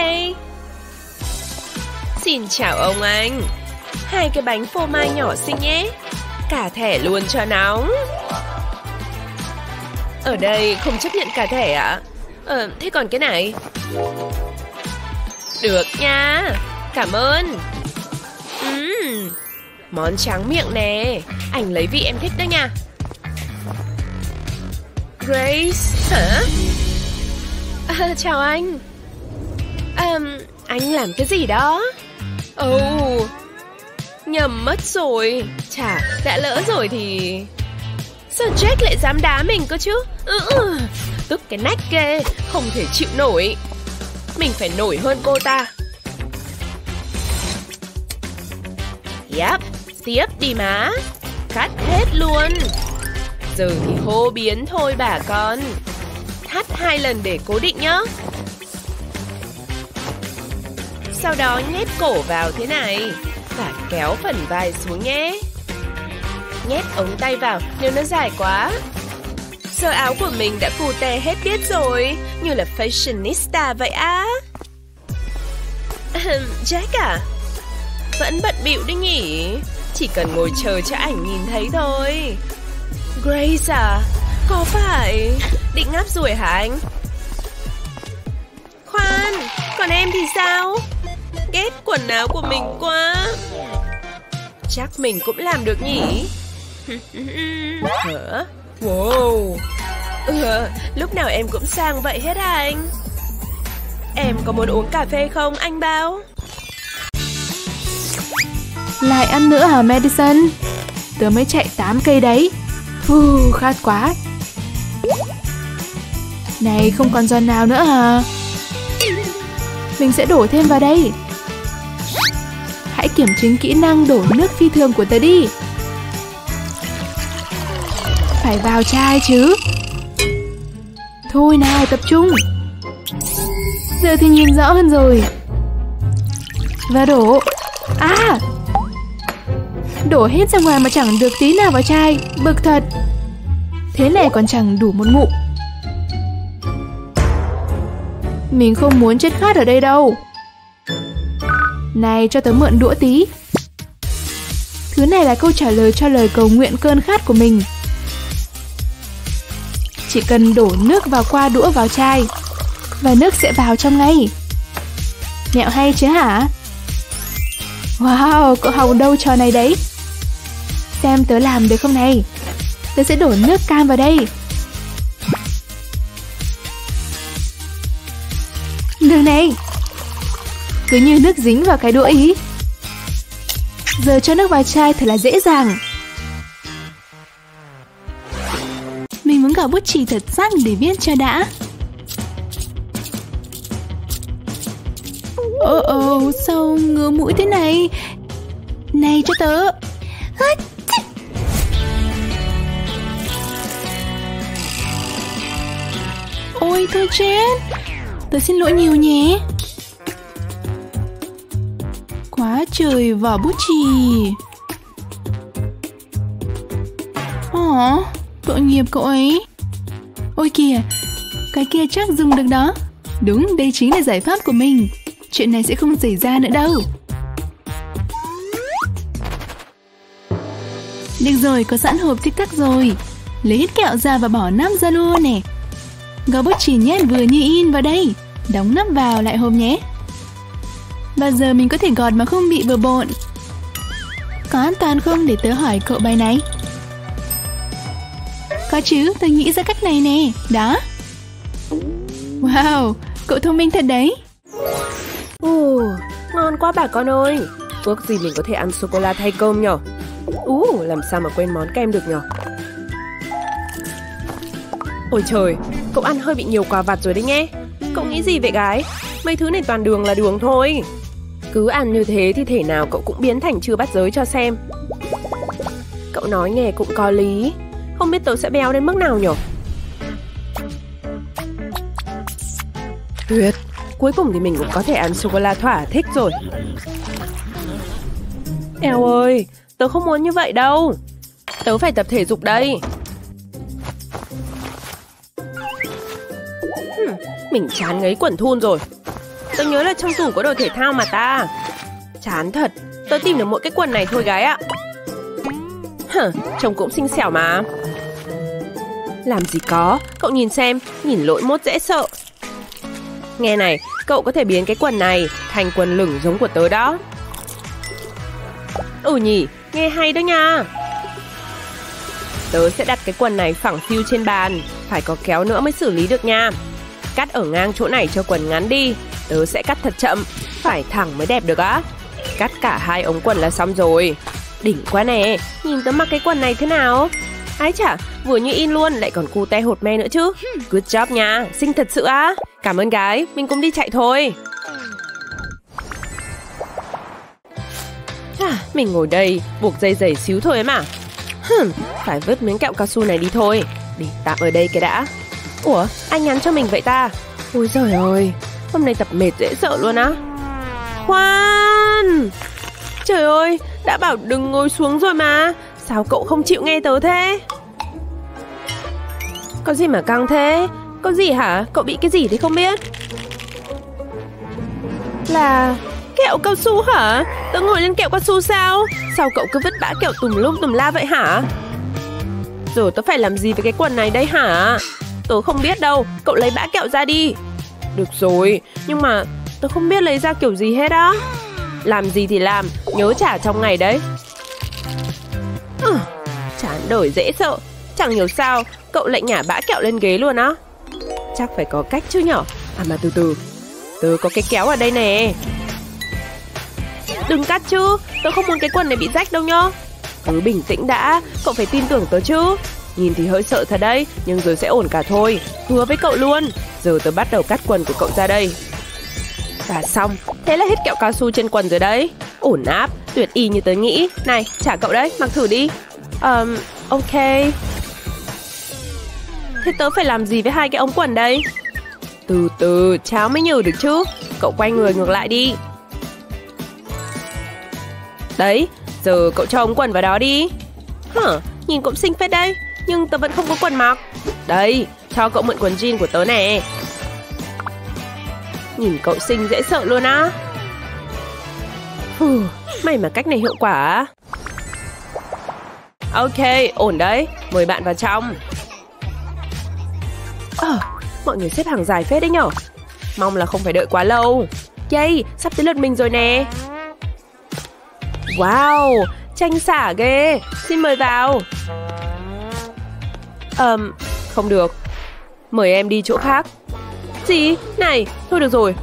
Xin chào ông anh. Hai cái bánh phô mai nhỏ xinh nhé. Cả thẻ luôn cho nóng. Ở đây không chấp nhận cả thẻ ạ. Thế còn cái này? Được nha, cảm ơn. Món tráng miệng nè. Anh lấy vị em thích đó nha. Grace hả? Chào anh. Anh làm cái gì đó? Nhầm mất rồi. Chà, đã lỡ rồi thì... Sao Jack lại dám đá mình cơ chứ? Tức cái nách ghê. Không thể chịu nổi. Mình phải nổi hơn cô ta. Yep, tiếp đi má. Cắt hết luôn. Giờ thì hô biến thôi bà con. Thắt 2 lần để cố định nhá. Sau đó nhét cổ vào thế này. Và kéo phần vai xuống nhé. Nhét ống tay vào nếu nó dài quá. Sơ áo của mình đã cù tè hết biết rồi. Như là fashionista vậy á. Jack à? Vẫn bận bịu đấy nhỉ. Chỉ cần ngồi chờ cho ảnh nhìn thấy thôi. Grace à? Có phải định ngáp ruồi hả anh? Khoan, còn em thì sao? Ghét quần áo của mình quá. Chắc mình cũng làm được nhỉ. Wow, Lúc nào em cũng sang vậy hết à anh? Em có muốn uống cà phê không anh Bao? Lại ăn nữa hả Madison? Tớ mới chạy 8 cây đấy. Khát quá. Này, không còn giòn nào nữa hả? Mình sẽ đổ thêm vào đây. Hãy kiểm chứng kỹ năng đổ nước phi thường của tớ đi. Phải vào chai chứ. Thôi nào, tập trung. Giờ thì nhìn rõ hơn rồi. Và đổ. À, đổ hết ra ngoài mà chẳng được tí nào vào chai. Bực thật. Thế này còn chẳng đủ một ngụm. Mình không muốn chết khát ở đây đâu. Này, cho tớ mượn đũa tí. Thứ này là câu trả lời cho lời cầu nguyện cơn khát của mình. Chỉ cần đổ nước vào qua đũa vào chai và nước sẽ vào trong ngay. Mẹo hay chứ hả? Wow, cậu học đâu trò này đấy? Xem tớ làm được không này. Tớ sẽ đổ nước cam vào đây. Được này. Cứ như nước dính vào cái đũa ý. Giờ cho nước vào chai thật là dễ dàng. Mình muốn gọt bút chì thật sắc để viết cho đã. Ồ, sao ngứa mũi thế này? Này cho tớ. Ôi thôi chết. Tớ xin lỗi nhiều nhé. Quá trời vỏ bút chì. Tội nghiệp cậu ấy. Ôi kìa, cái kia chắc dùng được đó. Đúng, đây chính là giải pháp của mình. Chuyện này sẽ không xảy ra nữa đâu. Được rồi, có sẵn hộp Tic Tac rồi. Lấy hết kẹo ra và bỏ nắp ra luôn nè. Gói bút chì nhét vừa như in vào đây. Đóng nắp vào lại hộp nhé. Và giờ mình có thể gọt mà không bị bừa bộn. Có an toàn không để tớ hỏi cậu bài này? Có chứ, tớ nghĩ ra cách này nè. Đó. Wow, cậu thông minh thật đấy. Ngon quá bà con ơi. Ước gì mình có thể ăn sô-cô-la thay cơm nhở. Làm sao mà quên món kem được nhở. Ôi trời, cậu ăn hơi bị nhiều quà vặt rồi đấy nhé. Cậu nghĩ gì vậy gái? Mấy thứ này toàn đường là đường thôi. Cứ ăn như thế thì thể nào cậu cũng biến thành chưa bắt giới cho xem. Cậu nói nghe cũng có lý. Không biết tớ sẽ béo đến mức nào nhở. Tuyệt. Cuối cùng thì mình cũng có thể ăn sô-cô-la thỏa thích rồi. Eo ơi, tớ không muốn như vậy đâu. Tớ phải tập thể dục đây. Mình chán ngấy quẩn thun rồi. Tớ nhớ là trong tủ có đồ thể thao mà ta. Chán thật, tớ tìm được mỗi cái quần này thôi gái ạ. Trông cũng xinh xẻo mà. Làm gì có, cậu nhìn xem, nhìn lỗi mốt dễ sợ. Nghe này, cậu có thể biến cái quần này thành quần lửng giống của tớ đó. Nhỉ, nghe hay đó nha. Tớ sẽ đặt cái quần này phẳng phiu trên bàn. Phải có kéo nữa mới xử lý được nha. Cắt ở ngang chỗ này cho quần ngắn đi. Tớ sẽ cắt thật chậm. Phải thẳng mới đẹp được á. Cắt cả hai ống quần là xong rồi. Đỉnh quá nè, nhìn tớ mặc cái quần này thế nào. Ái chả, vừa như in luôn, lại còn cute hột me nữa chứ. Good job nha, xinh thật sự á. Cảm ơn gái, mình cũng đi chạy thôi. Mình ngồi đây, buộc dây giày xíu thôi ấy mà. Phải vứt miếng kẹo cao su này đi thôi. Để tạm ở đây cái đã. Ủa, anh nhắn cho mình vậy ta? Ôi giời ơi, hôm nay tập mệt dễ sợ luôn á. Khoan. Trời ơi, đã bảo đừng ngồi xuống rồi mà. Sao cậu không chịu nghe tớ thế? Có gì mà căng thế? Có gì hả? Cậu bị cái gì thì không biết. Là kẹo cao su hả? Tớ ngồi lên kẹo cao su sao? Sao cậu cứ vứt bã kẹo tùm lum tùm la vậy hả? Rồi tớ phải làm gì với cái quần này đây hả? Tớ không biết đâu. Cậu lấy bã kẹo ra đi. Được rồi, nhưng mà tớ không biết lấy ra kiểu gì hết á. Làm gì thì làm, nhớ trả trong ngày đấy. Chán đời dễ sợ. Chẳng hiểu sao cậu lại nhả bã kẹo lên ghế luôn á. Chắc phải có cách chứ nhở. À mà từ từ, tớ có cái kéo ở đây nè. Đừng cắt chứ, tớ không muốn cái quần này bị rách đâu nhá. Cứ bình tĩnh đã, cậu phải tin tưởng tớ chứ. Nhìn thì hơi sợ thật đấy, nhưng rồi sẽ ổn cả thôi. Hứa với cậu luôn. Giờ tớ bắt đầu cắt quần của cậu ra đây. Và xong, thế là hết kẹo cao su trên quần rồi đấy. Ổn áp, tuyệt y như tớ nghĩ. Này, trả cậu đấy, mặc thử đi. Ok. Thế tớ phải làm gì với hai cái ống quần đây? Từ từ, cháo mới nhừ được chứ. Cậu quay người ngược lại đi. Đấy, giờ cậu cho ống quần vào đó đi. Hả, nhìn cũng xinh phết đây. Nhưng tớ vẫn không có quần mặc. Đây, cho cậu mượn quần jean của tớ nè. Nhìn cậu xinh dễ sợ luôn á. May mà cách này hiệu quả. Ok, ổn đấy. Mời bạn vào trong. Mọi người xếp hàng dài phết đấy nhở. Mong là không phải đợi quá lâu. Yay, sắp tới lượt mình rồi nè. Wow, tranh xả ghê. Xin mời vào. Không được. Mời em đi chỗ khác. Gì? Này, thôi được rồi.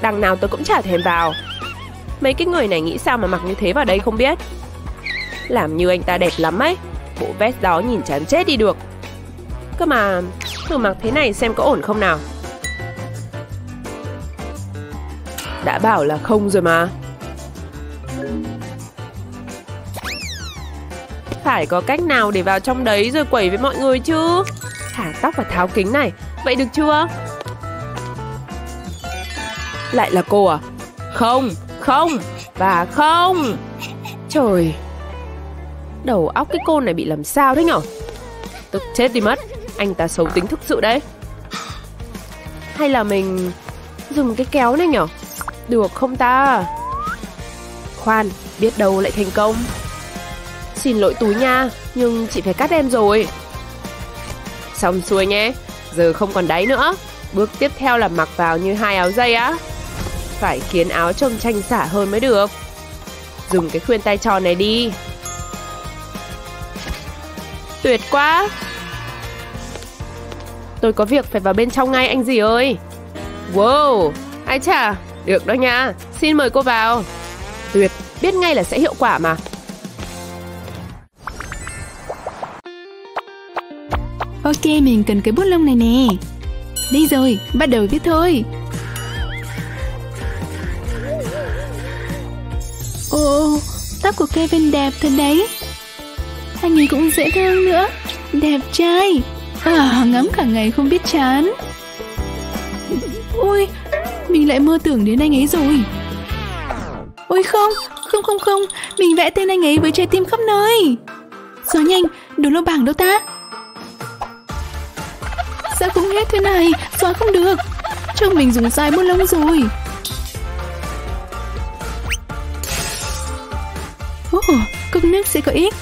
Đằng nào tớ cũng chả thèm vào. Mấy cái người này nghĩ sao mà mặc như thế vào đây không biết. Làm như anh ta đẹp lắm ấy. Bộ vest đó nhìn chán chết đi được. Cơ mà, thử mặc thế này xem có ổn không nào. Đã bảo là không rồi mà. Phải có cách nào để vào trong đấy rồi quẩy với mọi người chứ. Thả tóc và tháo kính này. Vậy được chưa? Lại là cô à? Không, không và không. Trời, đầu óc cái cô này bị làm sao thế nhở. Tức chết đi mất. Anh ta xấu tính thực sự đấy. Hay là mình dùng cái kéo này nhở. Được không ta? Khoan, biết đâu lại thành công. Xin lỗi Tú nha, nhưng chị phải cắt em rồi. Xong xuôi nhé. Giờ không còn đáy nữa. Bước tiếp theo là mặc vào như hai áo dây á. Phải khiến áo trông tranh xả hơn mới được. Dùng cái khuyên tay tròn này đi. Tuyệt quá. Tôi có việc phải vào bên trong ngay anh gì ơi. Wow, ai chà, được đó nha. Xin mời cô vào. Tuyệt, biết ngay là sẽ hiệu quả mà. Ok, mình cần cái bút lông này nè. Đây rồi, bắt đầu viết thôi. Ồ, tóc của Kevin đẹp thật đấy. Anh ấy cũng dễ thương nữa. Đẹp trai. Ngắm cả ngày không biết chán. Ôi, mình lại mơ tưởng đến anh ấy rồi. Ôi không, không. Mình vẽ tên anh ấy với trái tim khắp nơi. Số nhanh, đồ lô bảng đâu ta? Sao cũng hết thế này, xóa không được. Trông mình dùng sai bút lông rồi. Cốc nước sẽ có ích.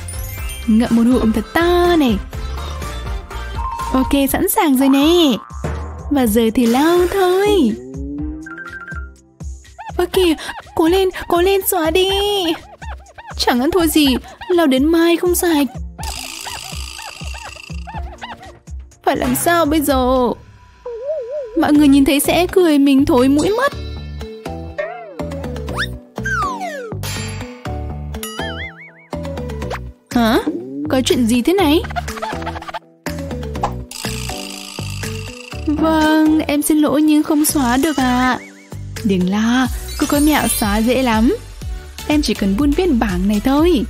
Ngậm một hụm thật to này. Ok, sẵn sàng rồi nè. Và giờ thì lau thôi. Ok, cố lên xóa đi. Chẳng ăn thua gì, lau đến mai không sạch. Phải làm sao bây giờ? Mọi người nhìn thấy sẽ cười mình thối mũi mất. Hả? Có chuyện gì thế này? Vâng, em xin lỗi nhưng không xóa được ạ. Đừng lo, cô có mẹo xóa dễ lắm. Em chỉ cần buôn viết bảng này thôi.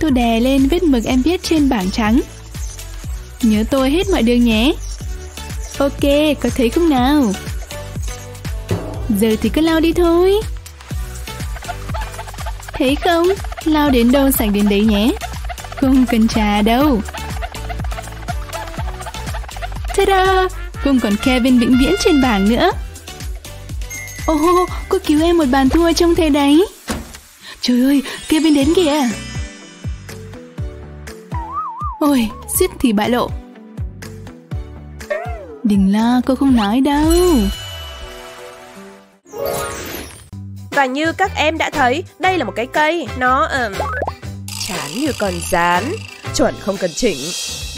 Tôi đè lên vết mực em viết trên bảng trắng. Nhớ tôi hết mọi đường nhé. Ok, có thấy không nào? Giờ thì cứ lau đi thôi. Thấy không? Lau đến đâu sạch đến đấy nhé. Không cần trà đâu. Ta-da! Không còn Kevin vĩnh viễn trên bảng nữa. Ồ, cô cứu em một bàn thua trông thế đấy. Trời ơi, Kevin đến kìa. Ôi, suýt thì bại lộ. Đừng lo, cô không nói đâu. Và như các em đã thấy, đây là một cái cây. Nó chán như con gián. Chuẩn không cần chỉnh.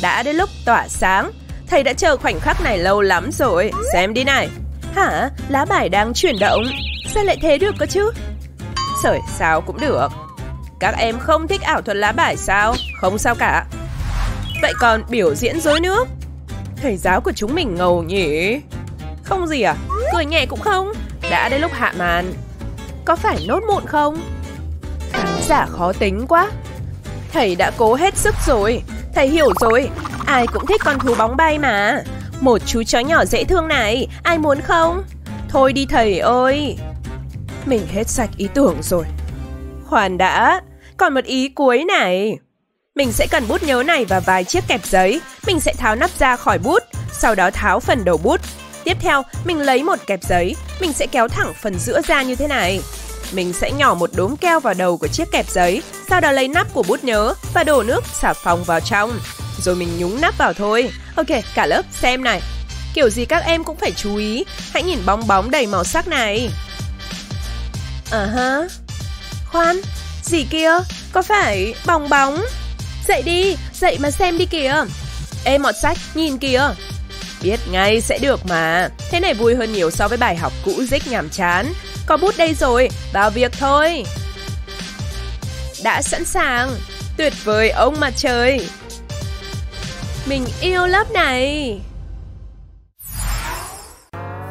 Đã đến lúc tỏa sáng. Thầy đã chờ khoảnh khắc này lâu lắm rồi. Xem đi này. Hả? Lá bài đang chuyển động. Sao lại thế được cơ chứ? Sởi sao cũng được. Các em không thích ảo thuật lá bài sao? Không sao cả. Vậy còn biểu diễn rối nước? Thầy giáo của chúng mình ngầu nhỉ? Không gì à? Cười nhẹ cũng không. Đã đến lúc hạ màn. Có phải nốt mụn không? Khán giả khó tính quá. Thầy đã cố hết sức rồi. Thầy hiểu rồi. Ai cũng thích con thú bóng bay mà. Một chú chó nhỏ dễ thương này. Ai muốn không? Thôi đi thầy ơi. Mình hết sạch ý tưởng rồi. Khoan đã. Còn một ý cuối này. Mình sẽ cần bút nhớ này và vài chiếc kẹp giấy. Mình sẽ tháo nắp ra khỏi bút. Sau đó tháo phần đầu bút. Tiếp theo mình lấy một kẹp giấy. Mình sẽ kéo thẳng phần giữa ra như thế này. Mình sẽ nhỏ một đốm keo vào đầu của chiếc kẹp giấy. Sau đó lấy nắp của bút nhớ và đổ nước xà phòng vào trong. Rồi mình nhúng nắp vào thôi. Ok, cả lớp xem này. Kiểu gì các em cũng phải chú ý. Hãy nhìn bong bóng đầy màu sắc này. Khoan, gì kia? Có phải bong bóng? Dậy đi, dậy mà xem đi kìa. Ê mọt sách, nhìn kìa. Biết ngay sẽ được mà. Thế này vui hơn nhiều so với bài học cũ rích nhàm chán. Có bút đây rồi, vào việc thôi. Đã sẵn sàng. Tuyệt vời ông mặt trời. Mình yêu lớp này.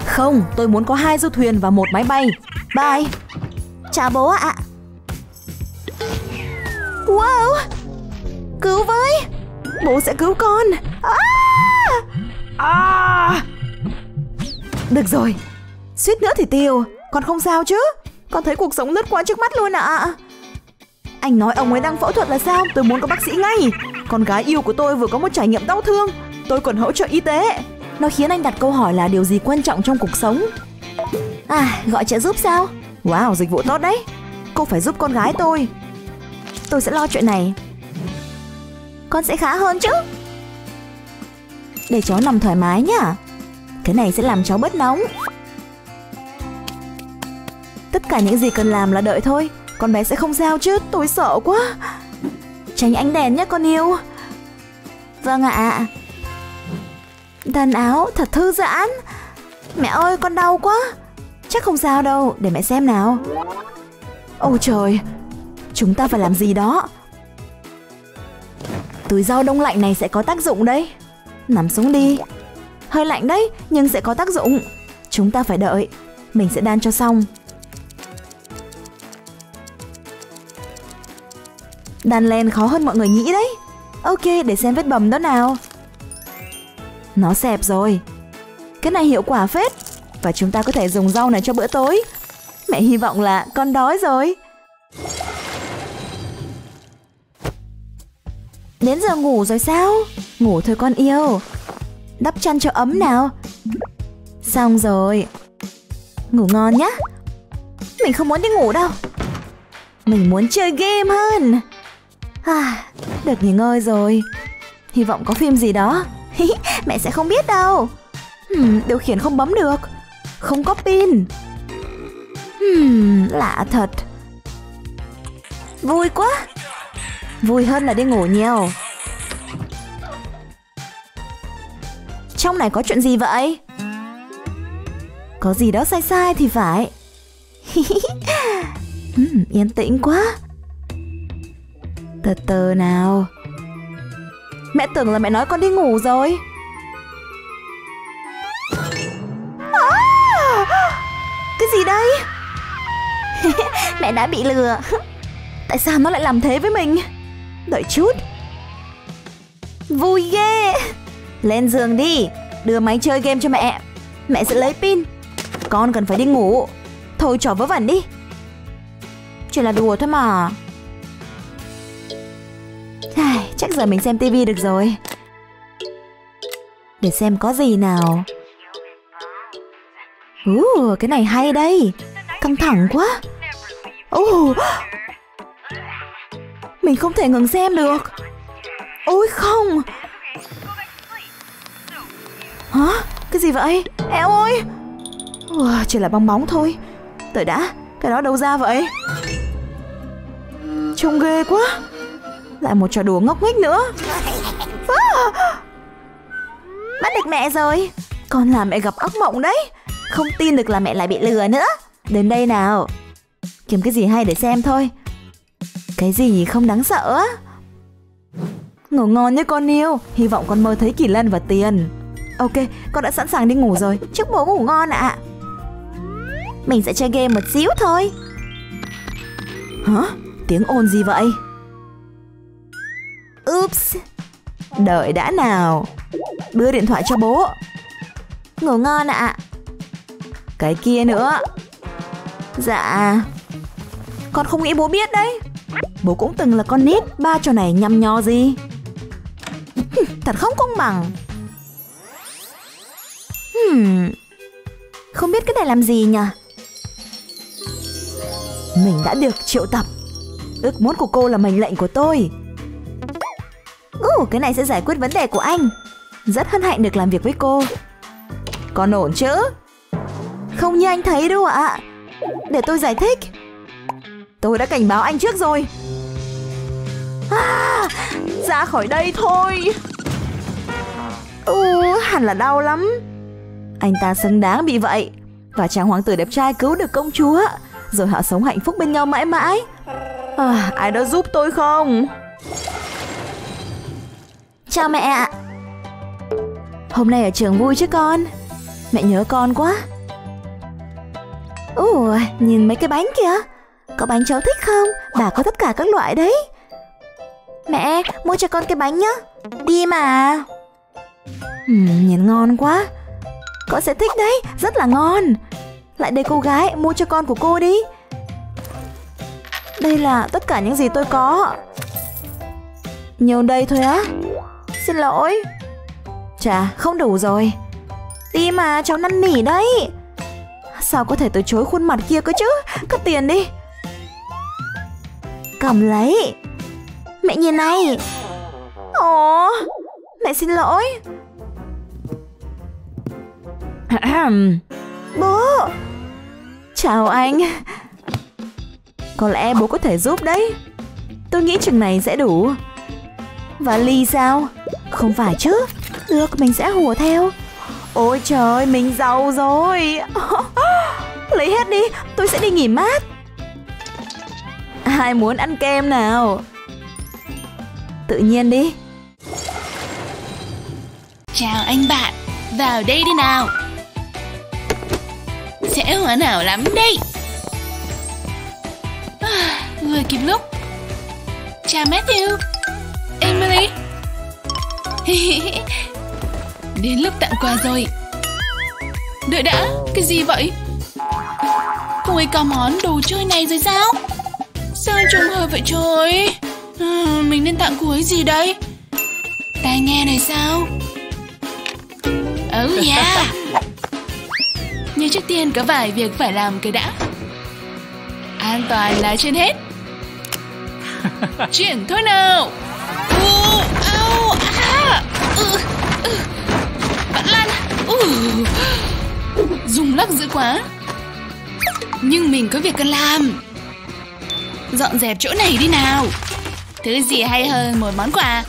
Không, tôi muốn có 2 du thuyền và 1 máy bay. Bye. Chào bố ạ. Wow. Cứu với. Bố sẽ cứu con. Được rồi. Suýt nữa thì tiêu. Con không sao chứ? Con thấy cuộc sống lướt qua trước mắt luôn ạ. Anh nói ông ấy đang phẫu thuật là sao? Tôi muốn có bác sĩ ngay. Con gái yêu của tôi vừa có một trải nghiệm đau thương. Tôi còn hỗ trợ y tế. Nó khiến anh đặt câu hỏi là điều gì quan trọng trong cuộc sống. Gọi trợ giúp sao? Wow, dịch vụ tốt đấy. Cô phải giúp con gái tôi. Tôi sẽ lo chuyện này. Con sẽ khá hơn chứ. Để cháu nằm thoải mái nhá. Cái này sẽ làm cháu bớt nóng. Tất cả những gì cần làm là đợi thôi. Con bé sẽ không sao chứ, tôi sợ quá. Tránh ánh đèn nhé con yêu. Vâng ạ. Đàn áo thật thư giãn. Mẹ ơi con đau quá. Chắc không sao đâu, để mẹ xem nào. Ôi trời, chúng ta phải làm gì đó. Túi rau đông lạnh này sẽ có tác dụng đấy. Nằm xuống đi. Hơi lạnh đấy, nhưng sẽ có tác dụng. Chúng ta phải đợi. Mình sẽ đan cho xong. Đan len khó hơn mọi người nghĩ đấy. Ok, để xem vết bầm đó nào. Nó xẹp rồi. Cái này hiệu quả phết. Và chúng ta có thể dùng rau này cho bữa tối. Mẹ hy vọng là con đói rồi. Đến giờ ngủ rồi sao? Ngủ thôi con yêu. Đắp chăn cho ấm nào. Xong rồi. Ngủ ngon nhá. Mình không muốn đi ngủ đâu. Mình muốn chơi game hơn. Được nghỉ ngơi rồi. Hy vọng có phim gì đó. Mẹ sẽ không biết đâu. Điều khiển không bấm được. Không có pin. Lạ thật. Vui quá. Vui hơn là đi ngủ nhiều. Trong này có chuyện gì vậy? Có gì đó sai sai thì phải. Yên tĩnh quá. Từ từ nào. Mẹ tưởng là mẹ nói con đi ngủ rồi. Cái gì đây? Mẹ đã bị lừa. Tại sao nó lại làm thế với mình? Đợi chút. Vui ghê. Lên giường đi. Đưa máy chơi game cho mẹ. Mẹ sẽ lấy pin. Con cần phải đi ngủ. Thôi trò vớ vẩn đi. Chỉ là đùa thôi mà. Chắc giờ mình xem tivi được rồi. Để xem có gì nào. Cái này hay đây. Căng thẳng quá. Mình không thể ngừng xem được. Ôi không. Hả? Cái gì vậy? Eo ơi. Chỉ là bong bóng thôi. Đợi đã. Cái đó đâu ra vậy? Trông ghê quá. Lại một trò đùa ngốc nghếch nữa. Bắt được mẹ rồi. Con là mẹ gặp ác mộng đấy. Không tin được là mẹ lại bị lừa nữa. Đến đây nào. Kiếm cái gì hay để xem thôi. Cái gì không đáng sợ á. Ngủ ngon nhé con yêu. Hy vọng con mơ thấy Kỳ Lân và Tiền. Ok, con đã sẵn sàng đi ngủ rồi. Chúc bố ngủ ngon ạ. Mình sẽ chơi game một xíu thôi. Hả? Tiếng ồn gì vậy? Oops. Đợi đã nào. Đưa điện thoại cho bố. Ngủ ngon ạ. Cái kia nữa. Dạ. Con không nghĩ bố biết đấy. Bố cũng từng là con nít. Ba trò này nhăm nho gì. Thật không công bằng. Không biết cái này làm gì nhỉ. Mình đã được triệu tập. Ước muốn của cô là mệnh lệnh của tôi. Cái này sẽ giải quyết vấn đề của anh. Rất hân hạnh được làm việc với cô. Con ổn chứ? Không như anh thấy đâu ạ. Để tôi giải thích. Tôi đã cảnh báo anh trước rồi. Ra khỏi đây thôi. Hẳn là đau lắm. Anh ta xứng đáng bị vậy. Và chàng hoàng tử đẹp trai cứu được công chúa. Rồi họ sống hạnh phúc bên nhau mãi mãi. Ai đó giúp tôi không? Chào mẹ ạ. Hôm nay ở trường vui chứ con? Mẹ nhớ con quá. Nhìn mấy cái bánh kìa. Có bánh cháu thích không? Bà có tất cả các loại đấy. Mẹ, mua cho con cái bánh nhá. Đi mà. Nhìn ngon quá. Con sẽ thích đấy, rất là ngon. Lại đây cô gái, mua cho con của cô đi. Đây là tất cả những gì tôi có. Nhiều đây thôi á. Xin lỗi. Chà, không đủ rồi. Đi mà, cháu năn nỉ đấy. Sao có thể từ chối khuôn mặt kia cơ chứ. Cất tiền đi. Cầm lấy. Mẹ nhìn này. Ồ, mẹ xin lỗi. Bố. Chào anh. Có lẽ bố có thể giúp đấy. Tôi nghĩ chừng này sẽ đủ. Và ly sao? Không phải chứ. Được, mình sẽ hùa theo. Ôi trời, mình giàu rồi. Lấy hết đi, tôi sẽ đi nghỉ mát. Ai muốn ăn kem nào? Tự nhiên đi. Chào anh bạn. Vào đây đi nào. Sẽ hoàn hảo lắm đây. Vừa kịp lúc. Chào Matthew. Emily. Đến lúc tặng quà rồi. Đợi đã, cái gì vậy? Cô ấy có món đồ chơi này rồi sao? Sao trùng hợp vậy trời. Mình nên tặng cô ấy gì đây? Tai nghe này sao? Yeah. Nhưng trước tiên có vài việc phải làm cái đã. An toàn là trên hết. Chuyển thôi nào. Bạn Lan. Dùng lắc dữ quá. Nhưng mình có việc cần làm. Dọn dẹp chỗ này đi nào. Thứ gì hay hơn một món quà?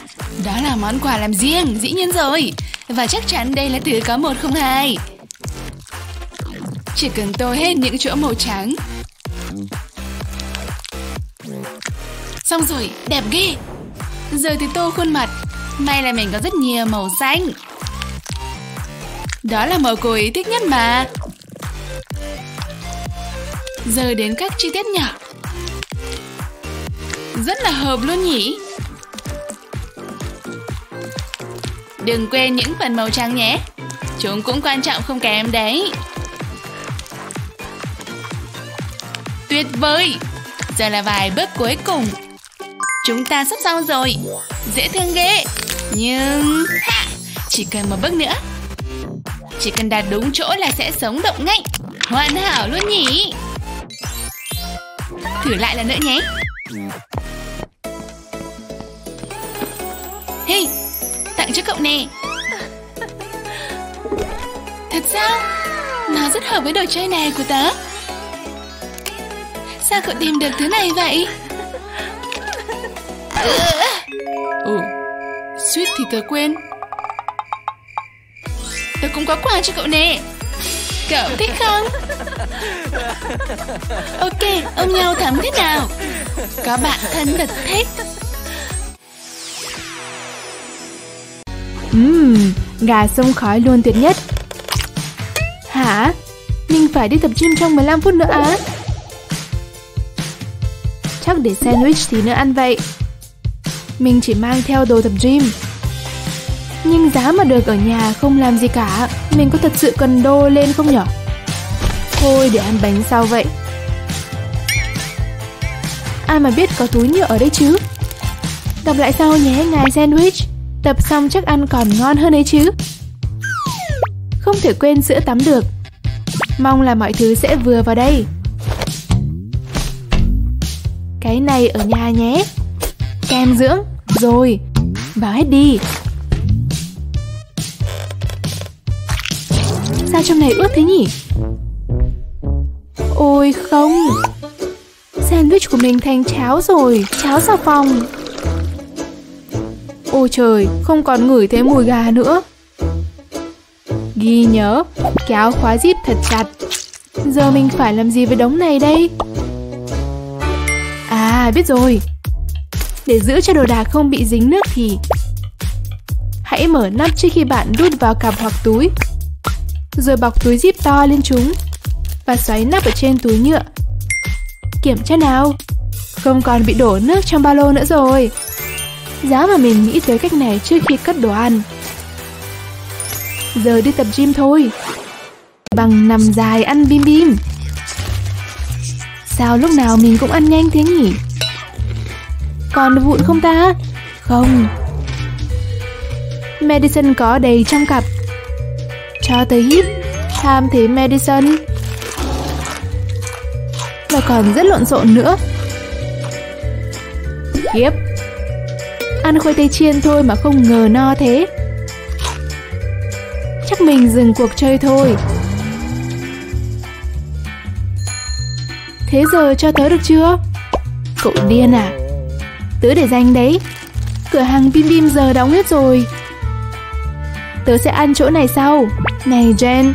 Đó là món quà làm riêng, dĩ nhiên rồi. Và chắc chắn đây là thứ có 102. Chỉ cần tô hết những chỗ màu trắng. Xong rồi, đẹp ghê. Giờ thì tô khuôn mặt. May là mình có rất nhiều màu xanh. Đó là màu cô ấy thích nhất mà. Giờ đến các chi tiết nhỏ. Rất là hợp luôn nhỉ. Đừng quên những phần màu trắng nhé. Chúng cũng quan trọng không kém đấy. Tuyệt vời. Giờ là vài bước cuối cùng. Chúng ta sắp xong rồi. Dễ thương ghê. Nhưng... chỉ cần một bước nữa. Chỉ cần đạt đúng chỗ là sẽ sống động ngay. Hoàn hảo luôn nhỉ. Thử lại lần nữa nhé. Hey, tặng cho cậu nè. Thật sao? Nó rất hợp với đồ chơi này của tớ. Sao cậu tìm được thứ này vậy? Suýt thì tớ quên. Tớ cũng có quà cho cậu nè. Cậu thích không? Ok, ôm nhau thắm thế nào? Có bạn thân thật thích. Gà sông khói luôn tuyệt nhất. Hả? Mình phải đi tập gym trong 15 phút nữa á. Chắc để sandwich tí nữa ăn vậy. Mình chỉ mang theo đồ tập gym. Nhưng giá mà được ở nhà không làm gì cả. Mình có thật sự cần đô lên không nhở? Thôi để ăn bánh sau vậy. Ai mà biết có túi nhựa ở đây chứ. Gặp lại sau nhé ngài sandwich. Tập xong chắc ăn còn ngon hơn ấy chứ. Không thể quên sữa tắm được. Mong là mọi thứ sẽ vừa vào đây. Cái này ở nhà nhé. Kem dưỡng. Rồi, vào hết đi. Sao trong này ướt thế nhỉ? Ôi không, sandwich của mình thành cháo rồi. Cháo xà phòng. Ôi trời, không còn ngửi thấy mùi gà nữa. Ghi nhớ, kéo khóa zip thật chặt. Giờ mình phải làm gì với đống này đây? À, biết rồi. Để giữ cho đồ đạc không bị dính nước thì hãy mở nắp trước khi bạn đút vào cặp hoặc túi. Rồi bọc túi zip to lên chúng và xoáy nắp ở trên túi nhựa. Kiểm tra nào. Không còn bị đổ nước trong ba lô nữa rồi. Giá mà mình nghĩ tới cách này trước khi cất đồ ăn. Giờ đi tập gym thôi. Bằng nằm dài ăn bim bim. Sao lúc nào mình cũng ăn nhanh thế nhỉ? Còn vụn không ta? Không. Madison có đầy trong cặp. Cho tới hít. Tham thế Madison. Và còn rất lộn xộn nữa. Yep. Ăn khoai tây chiên thôi mà không ngờ no thế. Chắc mình dừng cuộc chơi thôi. Thế giờ cho tớ được chưa? Cậu điên à? Tớ để dành đấy. Cửa hàng bim bim giờ đóng hết rồi. Tớ sẽ ăn chỗ này sau. Này Jen,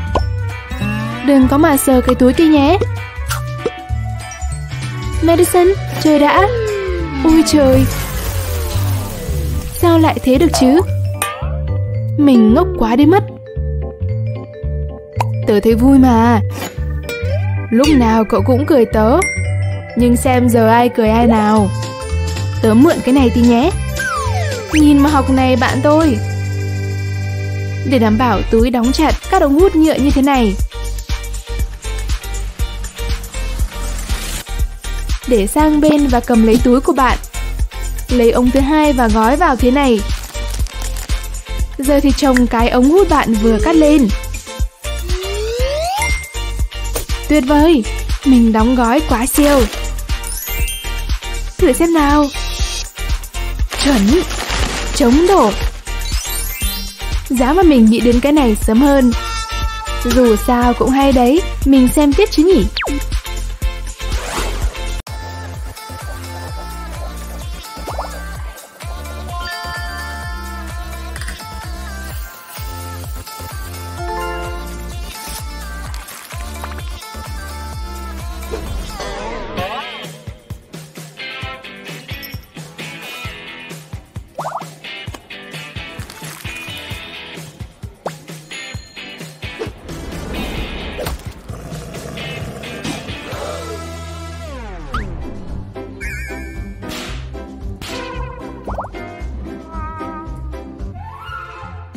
đừng có mà sờ cái túi kia nhé. Madison, trời đã. Ôi trời, sao lại thế được chứ? Mình ngốc quá đi mất. Tớ thấy vui mà. Lúc nào cậu cũng cười tớ. Nhưng xem giờ ai cười ai nào. Tớ mượn cái này tí nhé. Nhìn mà học này bạn tôi. Để đảm bảo túi đóng chặt các ống hút nhựa như thế này. Để sang bên và cầm lấy túi của bạn. Lấy ống thứ hai và gói vào thế này. Giờ thì trồng cái ống hút bạn vừa cắt lên. Tuyệt vời, mình đóng gói quá siêu. Thử xem nào. Chuẩn, chống đổ. Giá mà mình nghĩ đến cái này sớm hơn. Dù sao cũng hay đấy, mình xem tiếp chứ nhỉ.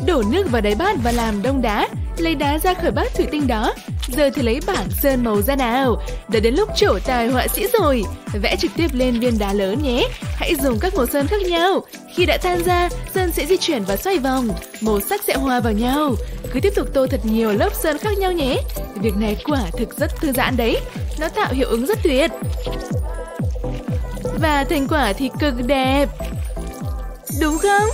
Đổ nước vào đáy bát và làm đông đá. Lấy đá ra khỏi bát thủy tinh đó. Giờ thì lấy bảng sơn màu ra nào. Đã đến lúc trổ tài họa sĩ rồi. Vẽ trực tiếp lên viên đá lớn nhé. Hãy dùng các màu sơn khác nhau. Khi đã tan ra, sơn sẽ di chuyển và xoay vòng. Màu sắc sẽ hòa vào nhau. Cứ tiếp tục tô thật nhiều lớp sơn khác nhau nhé. Việc này quả thực rất thư giãn đấy. Nó tạo hiệu ứng rất tuyệt. Và thành quả thì cực đẹp. Đúng không?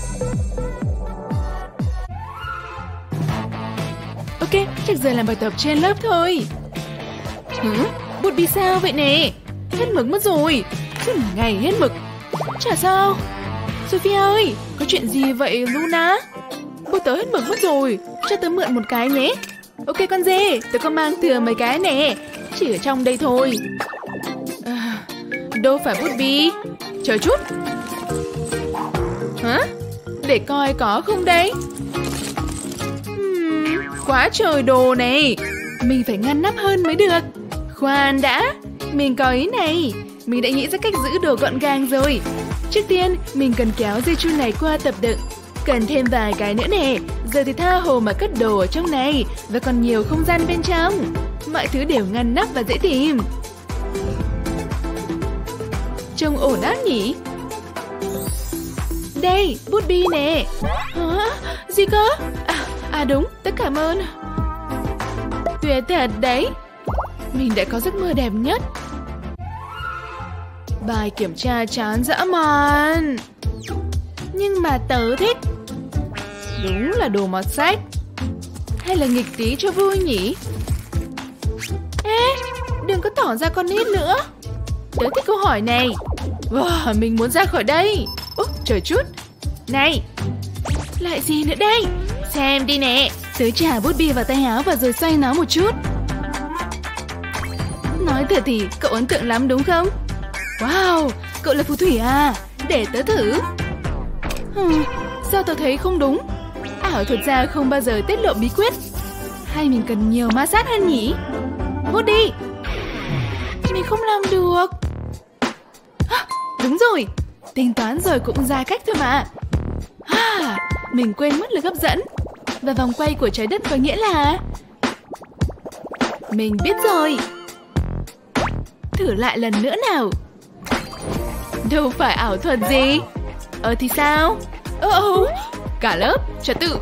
Ok, chắc giờ làm bài tập trên lớp thôi. Bút bi sao vậy nè? Hết mực mất rồi. Suốt ngày hết mực. Chả sao. Sophia ơi, có chuyện gì vậy Luna? Ôi tớ hết mực mất rồi, cho tớ mượn một cái nhé. Ok con dê, tớ có mang thừa mấy cái nè, chỉ ở trong đây thôi. Đâu phải bút bi. Chờ chút. Hả? Để coi có không đấy. Quá trời đồ này. Mình phải ngăn nắp hơn mới được. Khoan đã, mình có ý này. Mình đã nghĩ ra cách giữ đồ gọn gàng rồi. Trước tiên, mình cần kéo dây chun này qua tập đựng. Cần thêm vài cái nữa nè. Giờ thì tha hồ mà cất đồ ở trong này. Và còn nhiều không gian bên trong. Mọi thứ đều ngăn nắp và dễ tìm. Trông ổn áp nhỉ. Đây, bút bi nè. Hả? Gì cơ? À đúng, tớ cảm ơn. Tuyệt thật đấy. Mình đã có giấc mơ đẹp nhất. Bài kiểm tra chán dã man. Nhưng mà tớ thích. Đúng là đồ mọt sách. Hay là nghịch tí cho vui nhỉ. Ê, đừng có tỏ ra con nít nữa. Tớ thích câu hỏi này. Wow, mình muốn ra khỏi đây. Úp, chờ chút. Này, lại gì nữa đây. Xem đi nè. Tớ trả bút bi vào tay áo và rồi xoay nó một chút. Nói thật thì cậu ấn tượng lắm đúng không? Wow, cậu là phù thủy à? Để tớ thử. Sao tớ thấy không đúng? Ảo thuật gia không bao giờ tiết lộ bí quyết. Hay mình cần nhiều ma sát hơn nhỉ? Hút đi. Mình không làm được. Đúng rồi, tính toán rồi cũng ra cách thôi mà. Mình quên mất lực hấp dẫn. Và vòng quay của trái đất có nghĩa là... Mình biết rồi. Thử lại lần nữa nào. Đâu phải ảo thuật gì. Thì sao? Cả lớp, trật tự.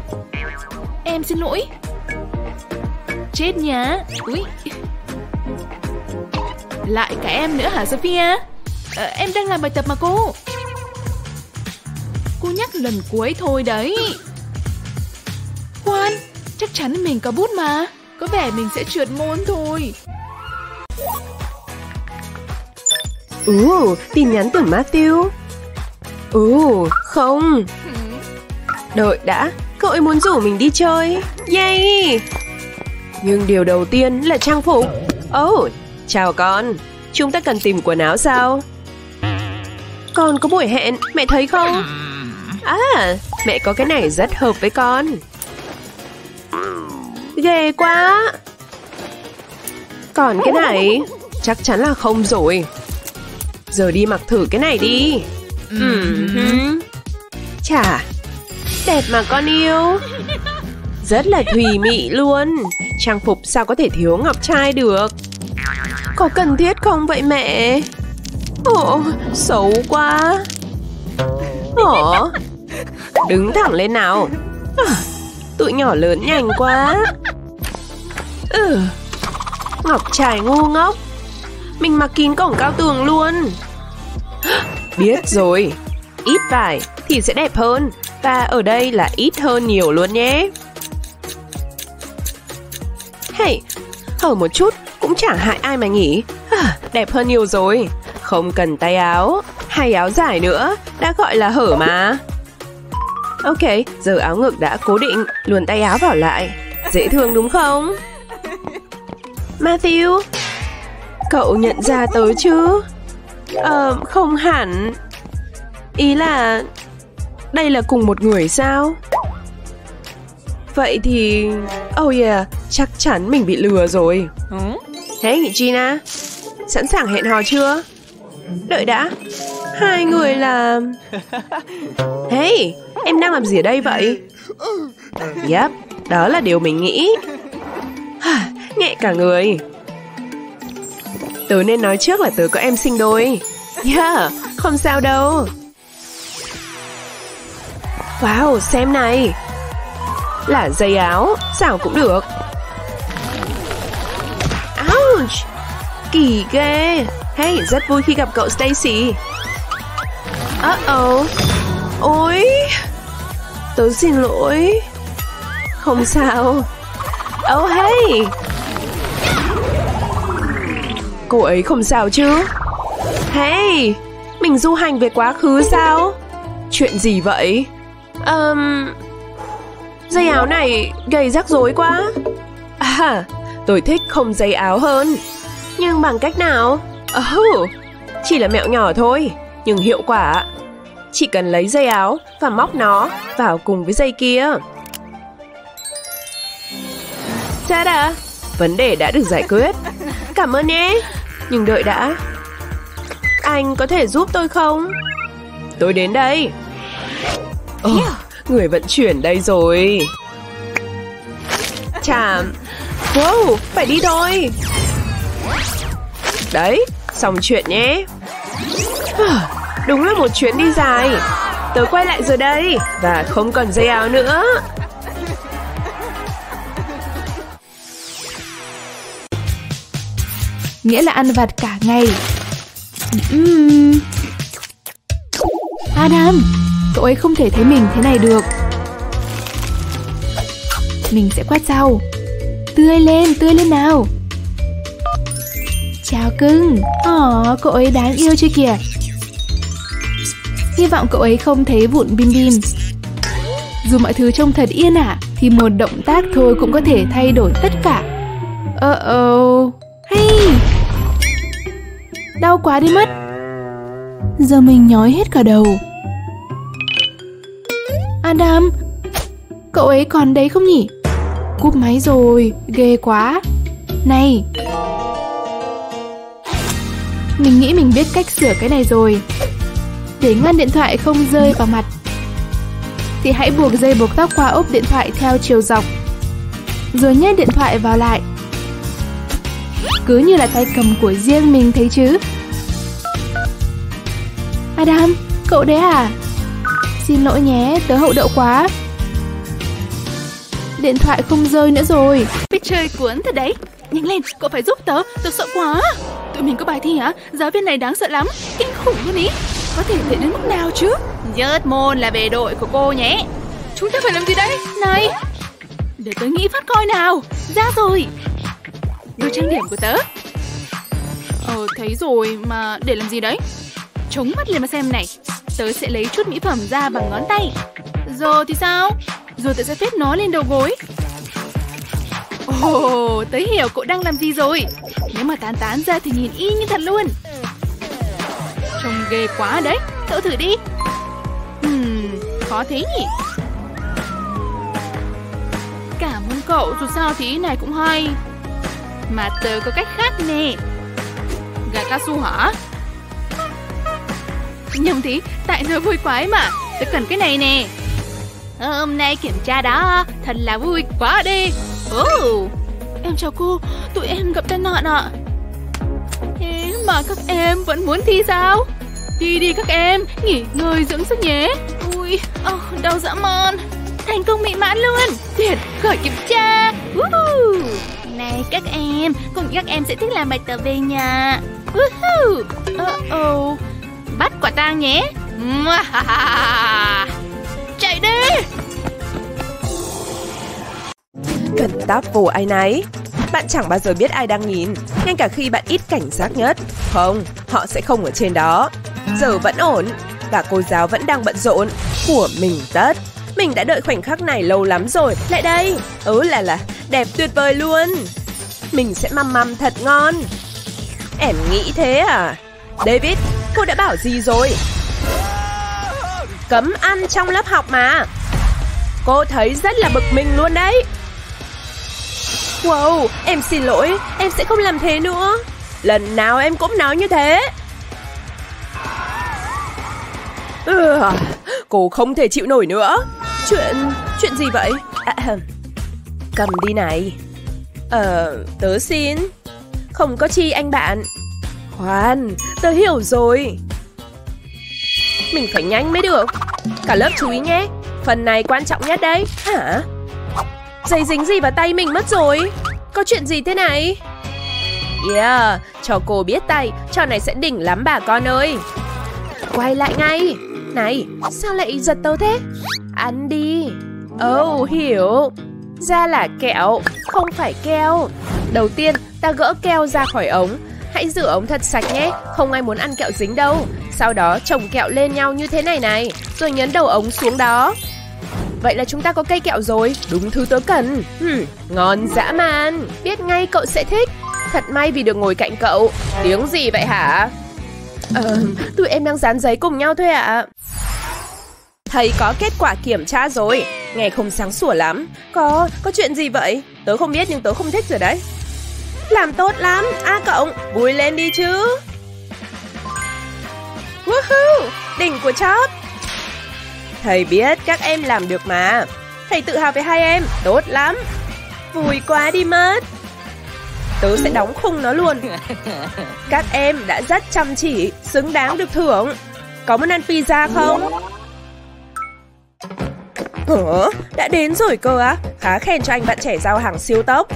Em xin lỗi. Chết nhá. Úi. Lại cả em nữa hả Sophia? Em đang làm bài tập mà cô. Cô nhắc lần cuối thôi đấy. Khoan, chắc chắn mình có bút mà. Có vẻ mình sẽ trượt môn thôi. Tin nhắn từ Matthew. Không. Đợi đã, cậu ấy muốn rủ mình đi chơi. Yay. Nhưng điều đầu tiên là trang phục. Chào con. Chúng ta cần tìm quần áo sao? Con có buổi hẹn, mẹ thấy không? Mẹ có cái này rất hợp với con. Ghê quá. Còn cái này chắc chắn là không rồi. Giờ đi mặc thử cái này đi. Chà, đẹp mà con yêu. Rất là thùy mị luôn. Trang phục sao có thể thiếu ngọc trai được. Có cần thiết không vậy mẹ? Xấu quá. Đứng thẳng lên nào. Tụi nhỏ lớn nhanh quá. Ngọc trai ngu ngốc. Mình mặc kín cổng cao tường luôn. Biết rồi. Ít vải thì sẽ đẹp hơn. Và ở đây là ít hơn nhiều luôn nhé. Hey, hở một chút cũng chẳng hại ai mà nhỉ. Đẹp hơn nhiều rồi. Không cần tay áo hay áo dài nữa. Đã gọi là hở mà. Ok, giờ áo ngực đã cố định. Luồn tay áo vào lại. Dễ thương đúng không? Matthew, cậu nhận ra tớ chứ? Không hẳn. Ý là đây là cùng một người sao? Vậy thì... chắc chắn mình bị lừa rồi. Hey Gina, sẵn sàng hẹn hò chưa? Đợi đã, hai người là... Hey, em đang làm gì ở đây vậy? Yep, đó là điều mình nghĩ. Nhẹ cả người. Tớ nên nói trước là tớ có em sinh đôi. Không sao đâu. Wow, xem này. Là dây áo, sao cũng được. Ouch, kỳ ghê. Hey, rất vui khi gặp cậu Stacy. Ôi, tớ xin lỗi. Không sao. Hey. Cô ấy không sao chứ? Hey, mình du hành về quá khứ sao? Chuyện gì vậy? Dây áo này gầy rắc rối quá. À, tôi thích không dây áo hơn. Nhưng bằng cách nào? Chỉ là mẹo nhỏ thôi, nhưng hiệu quả. Chỉ cần lấy dây áo và móc nó vào cùng với dây kia. Ta-da! Vấn đề đã được giải quyết. Cảm ơn nhé. Nhưng đợi đã. Anh có thể giúp tôi không? Tôi đến đây. Người vận chuyển đây rồi. Chạm. Wow, phải đi thôi. Đấy, xong chuyện nhé. Đúng là một chuyến đi dài. Tớ quay lại rồi đây. Và không còn dây áo nữa. Nghĩa là ăn vặt cả ngày. Adam, cậu ấy không thể thấy mình thế này được. Mình sẽ quát rau. Tươi lên nào. Chào cưng. Cậu ấy đáng yêu chưa kìa. Hy vọng cậu ấy không thấy vụn bim bim. Dù mọi thứ trông thật yên ả, thì một động tác thôi cũng có thể thay đổi tất cả. Hey, đau quá đi mất. Giờ mình nhói hết cả đầu. Adam, cậu ấy còn đấy không nhỉ? Cúp máy rồi, ghê quá. Này, mình nghĩ mình biết cách sửa cái này rồi. Để ngăn điện thoại không rơi vào mặt, thì hãy buộc dây buộc tóc qua ốp điện thoại theo chiều dọc, rồi nhét điện thoại vào lại. Cứ như là tay cầm của riêng mình thấy chứ. Adam, cậu đấy à? Xin lỗi nhé, tớ hậu đậu quá. Điện thoại không rơi nữa rồi. Biết chơi cuốn thật đấy. Nhanh lên, cậu phải giúp tớ, tớ sợ quá. Tụi mình có bài thi hả? Giáo viên này đáng sợ lắm, kinh khủng luôn ý. Có thể tệ đến mức nào chứ? Dớt môn là về đội của cô nhé. Chúng ta phải làm gì đây? Này, để tớ nghĩ phát coi nào. Ra rồi. Đôi trang điểm của tớ. Thấy rồi mà để làm gì đấy? Chống mắt lên mà xem này. Tớ sẽ lấy chút mỹ phẩm ra bằng ngón tay. Rồi thì sao? Rồi tớ sẽ phết nó lên đầu gối. Tớ hiểu cậu đang làm gì rồi. Nếu mà tán tán ra thì nhìn y như thật luôn. Trông ghê quá đấy. Cậu thử đi. Khó thế nhỉ. Cảm ơn cậu, dù sao thì ý này cũng hay. Mà tớ có cách khác nè. Gà cao su hả? Nhưng thì tại nó vui quái mà. Tớ cần cái này nè. Hôm nay kiểm tra đó. Thật là vui quá đi. Em chào cô. Tụi em gặp tai nạn ạ. Thế mà các em vẫn muốn thi sao? Đi đi các em. Nghỉ ngơi dưỡng sức nhé. Đau dã man. Thành công mỹ mãn luôn. Tuyệt, khỏi kiểm tra. Này các em, cùng các em sẽ thích làm bài tập về nhà. Bắt quả tang nhé. Chạy đi. Cần táp vô ai nấy. Bạn chẳng bao giờ biết ai đang nhìn, ngay cả khi bạn ít cảnh giác nhất. Không, họ sẽ không ở trên đó. Giờ vẫn ổn. Và cô giáo vẫn đang bận rộn. Của mình tất. Mình đã đợi khoảnh khắc này lâu lắm rồi. Lại đây. Đẹp tuyệt vời luôn. Mình sẽ măm măm thật ngon. Em nghĩ thế à? David, cô đã bảo gì rồi? Cấm ăn trong lớp học mà. Cô thấy rất là bực mình luôn đấy. Wow, em xin lỗi. Em sẽ không làm thế nữa. Lần nào em cũng nói như thế. Cô không thể chịu nổi nữa. Chuyện gì vậy? Cầm đi này. Tớ xin. Không có chi anh bạn. Khoan, tớ hiểu rồi. Mình phải nhanh mới được. Cả lớp chú ý nhé. Phần này quan trọng nhất đấy. Hả? Giấy dính gì vào tay mình mất rồi? Có chuyện gì thế này? Cho cô biết tay. Trò này sẽ đỉnh lắm bà con ơi. Quay lại ngay. Này, sao lại giật tớ thế? Ăn đi. Hiểu. Ra là kẹo, không phải keo. Đầu tiên, ta gỡ keo ra khỏi ống. Hãy rửa ống thật sạch nhé. Không ai muốn ăn kẹo dính đâu. Sau đó, chồng kẹo lên nhau như thế này này. Rồi nhấn đầu ống xuống đó. Vậy là chúng ta có cây kẹo rồi, đúng thứ tớ cần. Ngon dã man, biết ngay cậu sẽ thích. Thật may vì được ngồi cạnh cậu. Tiếng gì vậy hả? Tụi em đang dán giấy cùng nhau thôi ạ. Thầy có kết quả kiểm tra rồi. Nghe không sáng sủa lắm. Có chuyện gì vậy? Tớ không biết nhưng tớ không thích rồi đấy. Làm tốt lắm, A+, vui lên đi chứ. Woohoo, đỉnh của chóp. Thầy biết các em làm được mà. Thầy tự hào về hai em, tốt lắm. Vui quá đi mất. Tớ sẽ đóng khung nó luôn. Các em đã rất chăm chỉ, xứng đáng được thưởng. Có muốn ăn pizza không? Đã đến rồi cơ á. Khá khen cho anh bạn trẻ giao hàng siêu tốc.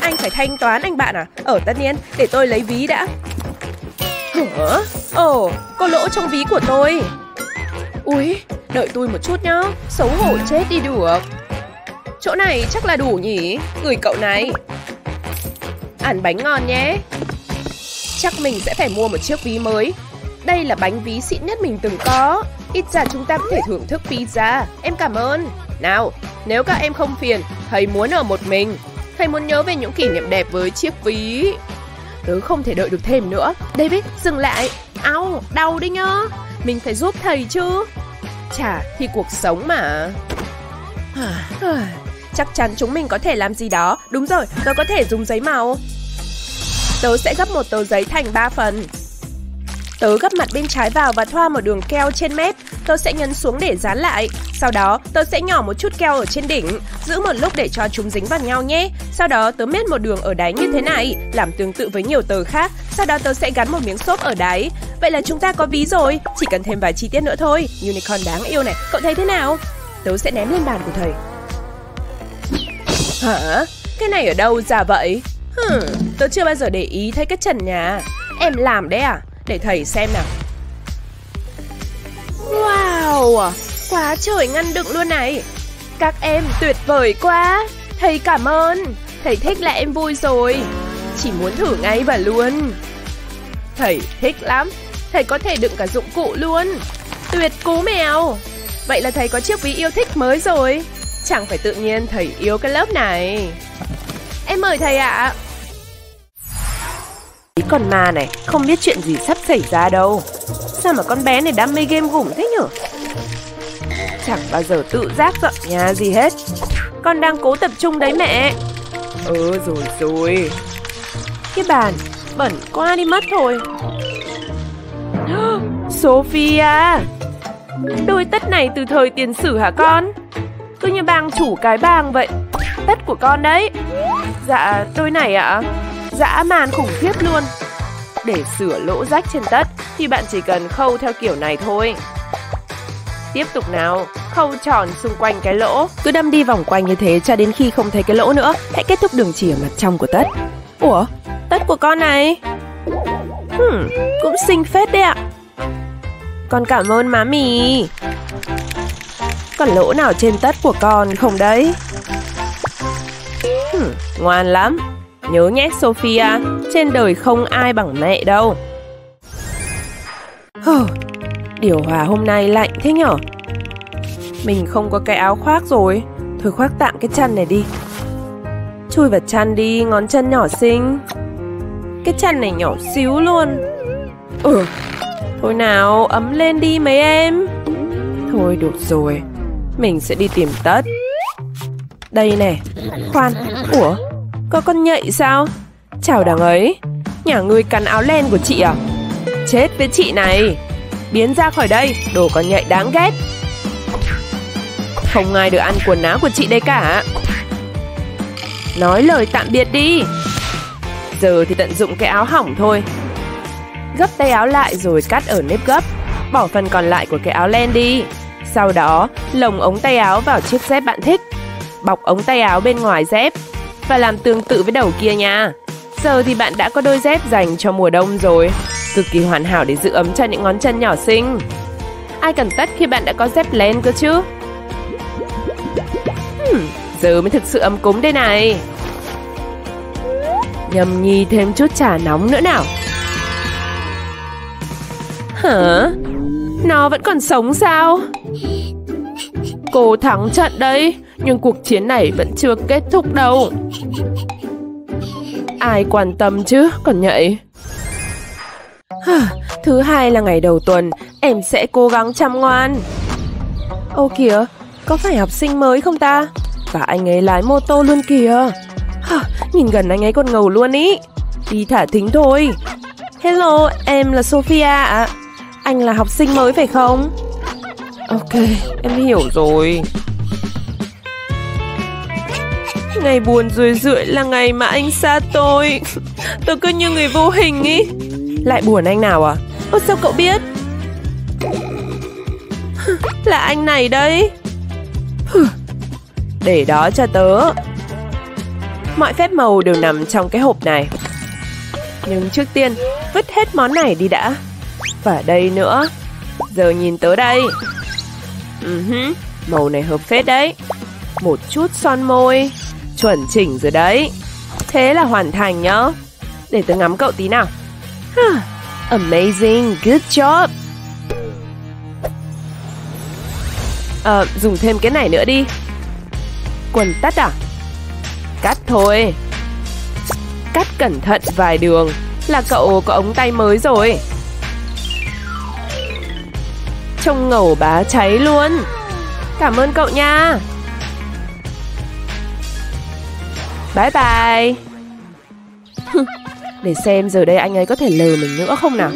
Anh phải thanh toán anh bạn à? Tất nhiên, để tôi lấy ví đã. Có lỗ trong ví của tôi. Úi, đợi tôi một chút nhá. Xấu hổ chết đi được. Chỗ này chắc là đủ nhỉ. Gửi cậu này. Ăn bánh ngon nhé. Chắc mình sẽ phải mua một chiếc ví mới. Đây là bánh ví xịn nhất mình từng có. Ít ra chúng ta có thể thưởng thức pizza. Em cảm ơn. Nào, nếu các em không phiền, thầy muốn ở một mình. Thầy muốn nhớ về những kỷ niệm đẹp với chiếc ví. Tớ không thể đợi được thêm nữa. David, dừng lại. Au, đau đấy nhá. Mình phải giúp thầy chứ. Chả thì cuộc sống mà. Chắc chắn chúng mình có thể làm gì đó. Đúng rồi, tớ có thể dùng giấy màu. Tớ sẽ gấp một tờ giấy thành 3 phần. Tớ gấp mặt bên trái vào và thoa một đường keo trên mép. Tớ sẽ nhấn xuống để dán lại. Sau đó tớ sẽ nhỏ một chút keo ở trên đỉnh. Giữ một lúc để cho chúng dính vào nhau nhé. Sau đó tớ mết một đường ở đáy như thế này. Làm tương tự với nhiều tờ khác. Sau đó tớ sẽ gắn một miếng xốp ở đáy. Vậy là chúng ta có ví rồi. Chỉ cần thêm vài chi tiết nữa thôi. Unicorn đáng yêu này, cậu thấy thế nào? Tớ sẽ ném lên bàn của thầy. Hả? Cái này ở đâu ra vậy? Tớ chưa bao giờ để ý thấy cái trần nhà. Em làm đấy à? Để thầy xem nào. Wow, quá trời ngăn đựng luôn này. Các em tuyệt vời quá. Thầy cảm ơn. Thầy thích là em vui rồi. Chỉ muốn thử ngay và luôn. Thầy thích lắm. Thầy có thể đựng cả dụng cụ luôn. Tuyệt cú mèo. Vậy là thầy có chiếc ví yêu thích mới rồi. Chẳng phải tự nhiên thầy yêu cái lớp này. Em mời thầy ạ. Con ma này, không biết chuyện gì sắp xảy ra đâu. Sao mà con bé này đam mê game gủng thế nhở? Chẳng bao giờ tự giác dọn nhà gì hết. Con đang cố tập trung đấy mẹ. Rồi. Cái bàn bẩn quá đi mất thôi. Sophia, đôi tất này từ thời tiền sử hả con? Cứ như bang chủ cái bang vậy. Tất của con đấy. Dạ, tôi này ạ. Dã man khủng khiếp luôn. Để sửa lỗ rách trên tất thì bạn chỉ cần khâu theo kiểu này thôi. Tiếp tục nào. Khâu tròn xung quanh cái lỗ. Cứ đâm đi vòng quanh như thế cho đến khi không thấy cái lỗ nữa. Hãy kết thúc đường chỉ ở mặt trong của tất. Ủa? Tất của con này cũng xinh phết đấy ạ. Con cảm ơn má mì. Còn lỗ nào trên tất của con không đấy? Ngoan lắm. Nhớ nhé Sophia, trên đời không ai bằng mẹ đâu. Điều hòa hôm nay lạnh thế nhở? Mình không có cái áo khoác rồi. Thôi khoác tạm cái chăn này đi. Chui vào chăn đi, ngón chân nhỏ xinh. Cái chăn này nhỏ xíu luôn. Thôi nào, ấm lên đi mấy em. Thôi được rồi. Mình sẽ đi tìm tất. Đây này. Khoan, ủa? Có con nhạy sao? Chào đằng ấy. Nhà ngươi cắn áo len của chị à? Chết với chị này. Biến ra khỏi đây, đồ con nhạy đáng ghét. Không ai được ăn quần áo của chị đây cả. Nói lời tạm biệt đi. Giờ thì tận dụng cái áo hỏng thôi. Gấp tay áo lại rồi cắt ở nếp gấp. Bỏ phần còn lại của cái áo len đi. Sau đó lồng ống tay áo vào chiếc dép bạn thích. Bọc ống tay áo bên ngoài dép. Và làm tương tự với đầu kia nha. Giờ thì bạn đã có đôi dép dành cho mùa đông rồi. Cực kỳ hoàn hảo để giữ ấm cho những ngón chân nhỏ xinh. Ai cần tất khi bạn đã có dép len cơ chứ? Giờ mới thực sự ấm cúng đây này. Nhâm nhi thêm chút trà nóng nữa nào. Nó vẫn còn sống sao? Cô thắng trận đấy, nhưng cuộc chiến này vẫn chưa kết thúc đâu. Ai quan tâm chứ, còn nhảy. Thứ hai là ngày đầu tuần, em sẽ cố gắng chăm ngoan. Ô kìa, có phải học sinh mới không ta? Và anh ấy lái mô tô luôn kìa. Nhìn gần anh ấy còn ngầu luôn ý. Đi thả thính thôi. Hello, em là Sophia ạ. Anh là học sinh mới phải không? Ok, em hiểu rồi. Ngày buồn rười rượi là ngày mà anh xa tôi. Tôi cứ như người vô hình ý. Lại buồn anh nào à? Ô, sao cậu biết? Là anh này đấy. Để đó cho tớ. Mọi phép màu đều nằm trong cái hộp này. Nhưng trước tiên, vứt hết món này đi đã. Và đây nữa. Giờ nhìn tớ đây. Màu này hợp phết đấy. Một chút son môi. Chuẩn chỉnh rồi đấy. Thế là hoàn thành nhá. Để tớ ngắm cậu tí nào. Amazing, good job. Dùng thêm cái này nữa đi. Quần tắt à? Cắt thôi. Cắt cẩn thận vài đường là cậu có ống tay mới rồi. Trông ngầu bá cháy luôn. Cảm ơn cậu nha. Bye bye. Để xem giờ đây anh ấy có thể lừa mình nữa không nào.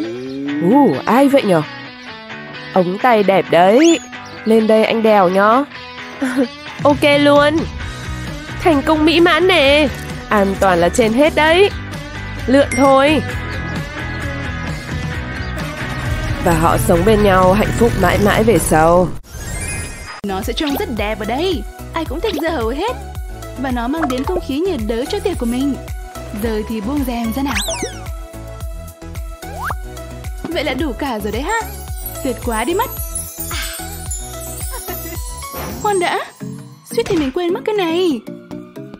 Ai vậy nhở? Ống tay đẹp đấy. Lên đây anh đèo nhá. Ok luôn. Thành công mỹ mãn nè. An toàn là trên hết đấy. Lượn thôi. Và họ sống bên nhau hạnh phúc mãi mãi về sau. Nó sẽ trông rất đẹp ở đây. Ai cũng thích dơ hầu hết. Và nó mang đến không khí nhiệt đới cho tiệc của mình. Giờ thì buông rèm ra nào. Vậy là đủ cả rồi đấy ha. Tuyệt quá đi mất. Khoan đã, suýt thì mình quên mất cái này.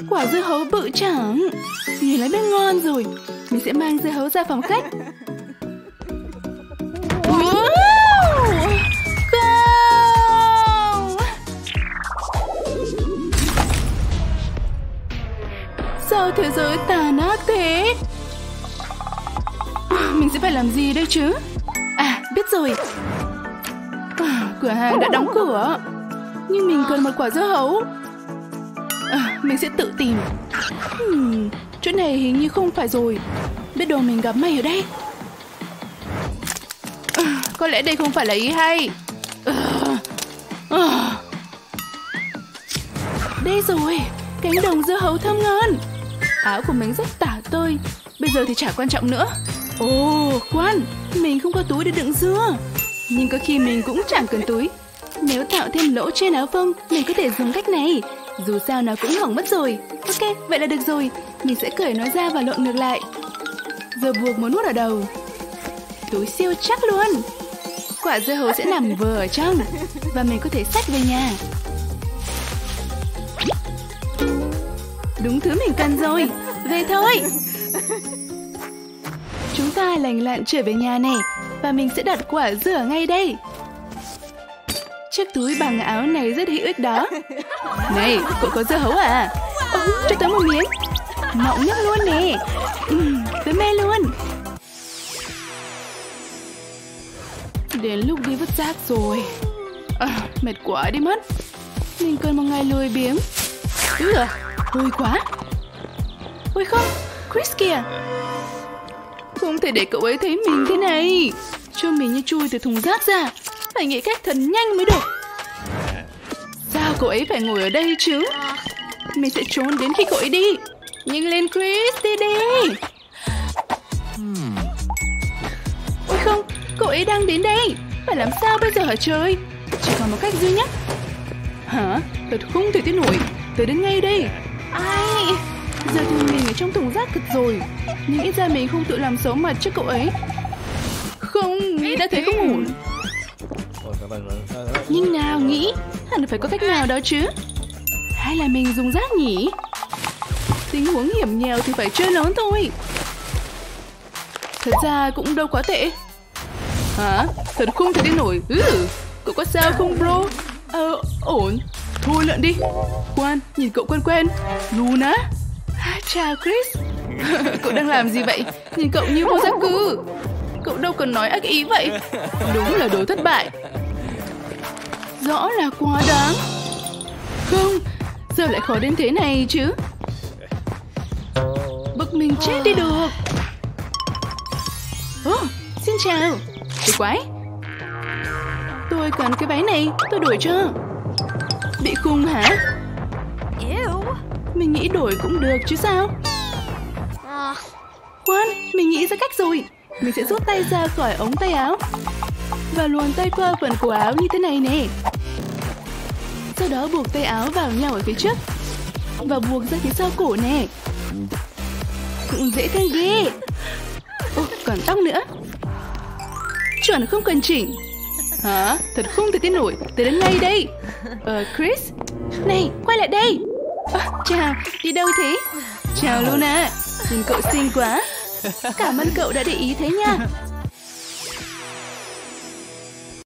Quả dưa hấu bự chẳng. Nhìn lấy biết ngon rồi. Mình sẽ mang dưa hấu ra phòng khách. Sao thế giới tàn ác thế? Mình sẽ phải làm gì đây chứ? À, biết rồi. Cửa hàng đã đóng cửa. Nhưng mình cần một quả dưa hấu. Mình sẽ tự tìm. Chỗ này hình như không phải rồi. Biết đâu mình gặp mày ở đây. Có lẽ đây không phải là ý hay. Đây rồi. Cánh đồng dưa hấu thơm ngon. Áo của mình rất tả tơi. Bây giờ thì chả quan trọng nữa. Khoan, mình không có túi để đựng dưa. Nhưng có khi mình cũng chẳng cần túi. Nếu tạo thêm lỗ trên áo phông, mình có thể dùng cách này. Dù sao nó cũng hỏng mất rồi. Ok, vậy là được rồi. Mình sẽ cởi nó ra và lộn ngược lại. Giờ buộc muốn nuốt ở đầu. Túi siêu chắc luôn. Quả dưa hấu sẽ nằm vừa ở trong. Và mình có thể xách về nhà. Đúng thứ mình cần rồi. Về thôi. Chúng ta lành lặn trở về nhà này. Và mình sẽ đặt quả dưa ngay đây. Chiếc túi bằng áo này rất hữu ích đó. Này, cậu có dưa hấu à? Cho tớ một miếng. Mọng nhất luôn nè. Tớ mê luôn. Đến lúc đi vứt rác rồi. Mệt quá đi mất. Mình cần một ngày lười biếng. Hôi quá. Ôi không, Chris kìa. Không thể để cậu ấy thấy mình thế này. Cho mình như chui từ thùng rác ra. Phải nghĩ cách thật nhanh mới được. Sao cậu ấy phải ngồi ở đây chứ? Mình sẽ trốn đến khi cậu ấy đi. Nhưng lên Chris, đi đi. Ôi không, cậu ấy đang đến đây. Phải làm sao bây giờ hả trời? Chỉ còn một cách duy nhất. Hả? Thật không thể tin nổi. Tớ đến ngay đây. Ai? Giờ thì mình ở trong thùng rác thật rồi. Nghĩ ra mình không tự làm xấu mặt trước cậu ấy. Không, nghĩ đã thấy không ổn. Nhưng nào nghĩ, hẳn phải có cách nào đó chứ. Hay là mình dùng rác nhỉ? Tình huống hiểm nghèo thì phải chơi lớn thôi. Thật ra cũng đâu quá tệ. Hả? Thật không thể tin nổi. Cậu có sao không bro? Ổn. Thôi lượn đi. Khoan, nhìn cậu quen quen. Luna. Chào Chris. Cậu đang làm gì vậy? Nhìn cậu như vô giác cư. Cậu đâu cần nói ác ý vậy. Đúng là đồ thất bại. Rõ là quá đáng. Không, giờ lại khó đến thế này chứ. Bực mình chết đi được. Xin chào. Cái quái. Tôi cần cái váy này, tôi đổi cho. Bị khùng hả? Mình nghĩ đổi cũng được chứ sao. Khoan, mình nghĩ ra cách rồi. Mình sẽ rút tay ra khỏi ống tay áo và luồn tay qua phần cổ áo như thế này nè. Sau đó buộc tay áo vào nhau ở phía trước và buộc ra phía sau cổ nè. Cũng dễ thương ghê. Còn tóc nữa. Chuẩn không cần chỉnh. Hả? Thật không thể tin nổi. Tới đến ngay đây. Chris. Này, quay lại đây. Chào, đi đâu thế? Chào Luna. Nhìn cậu xinh quá. Cảm ơn cậu đã để ý thế nha.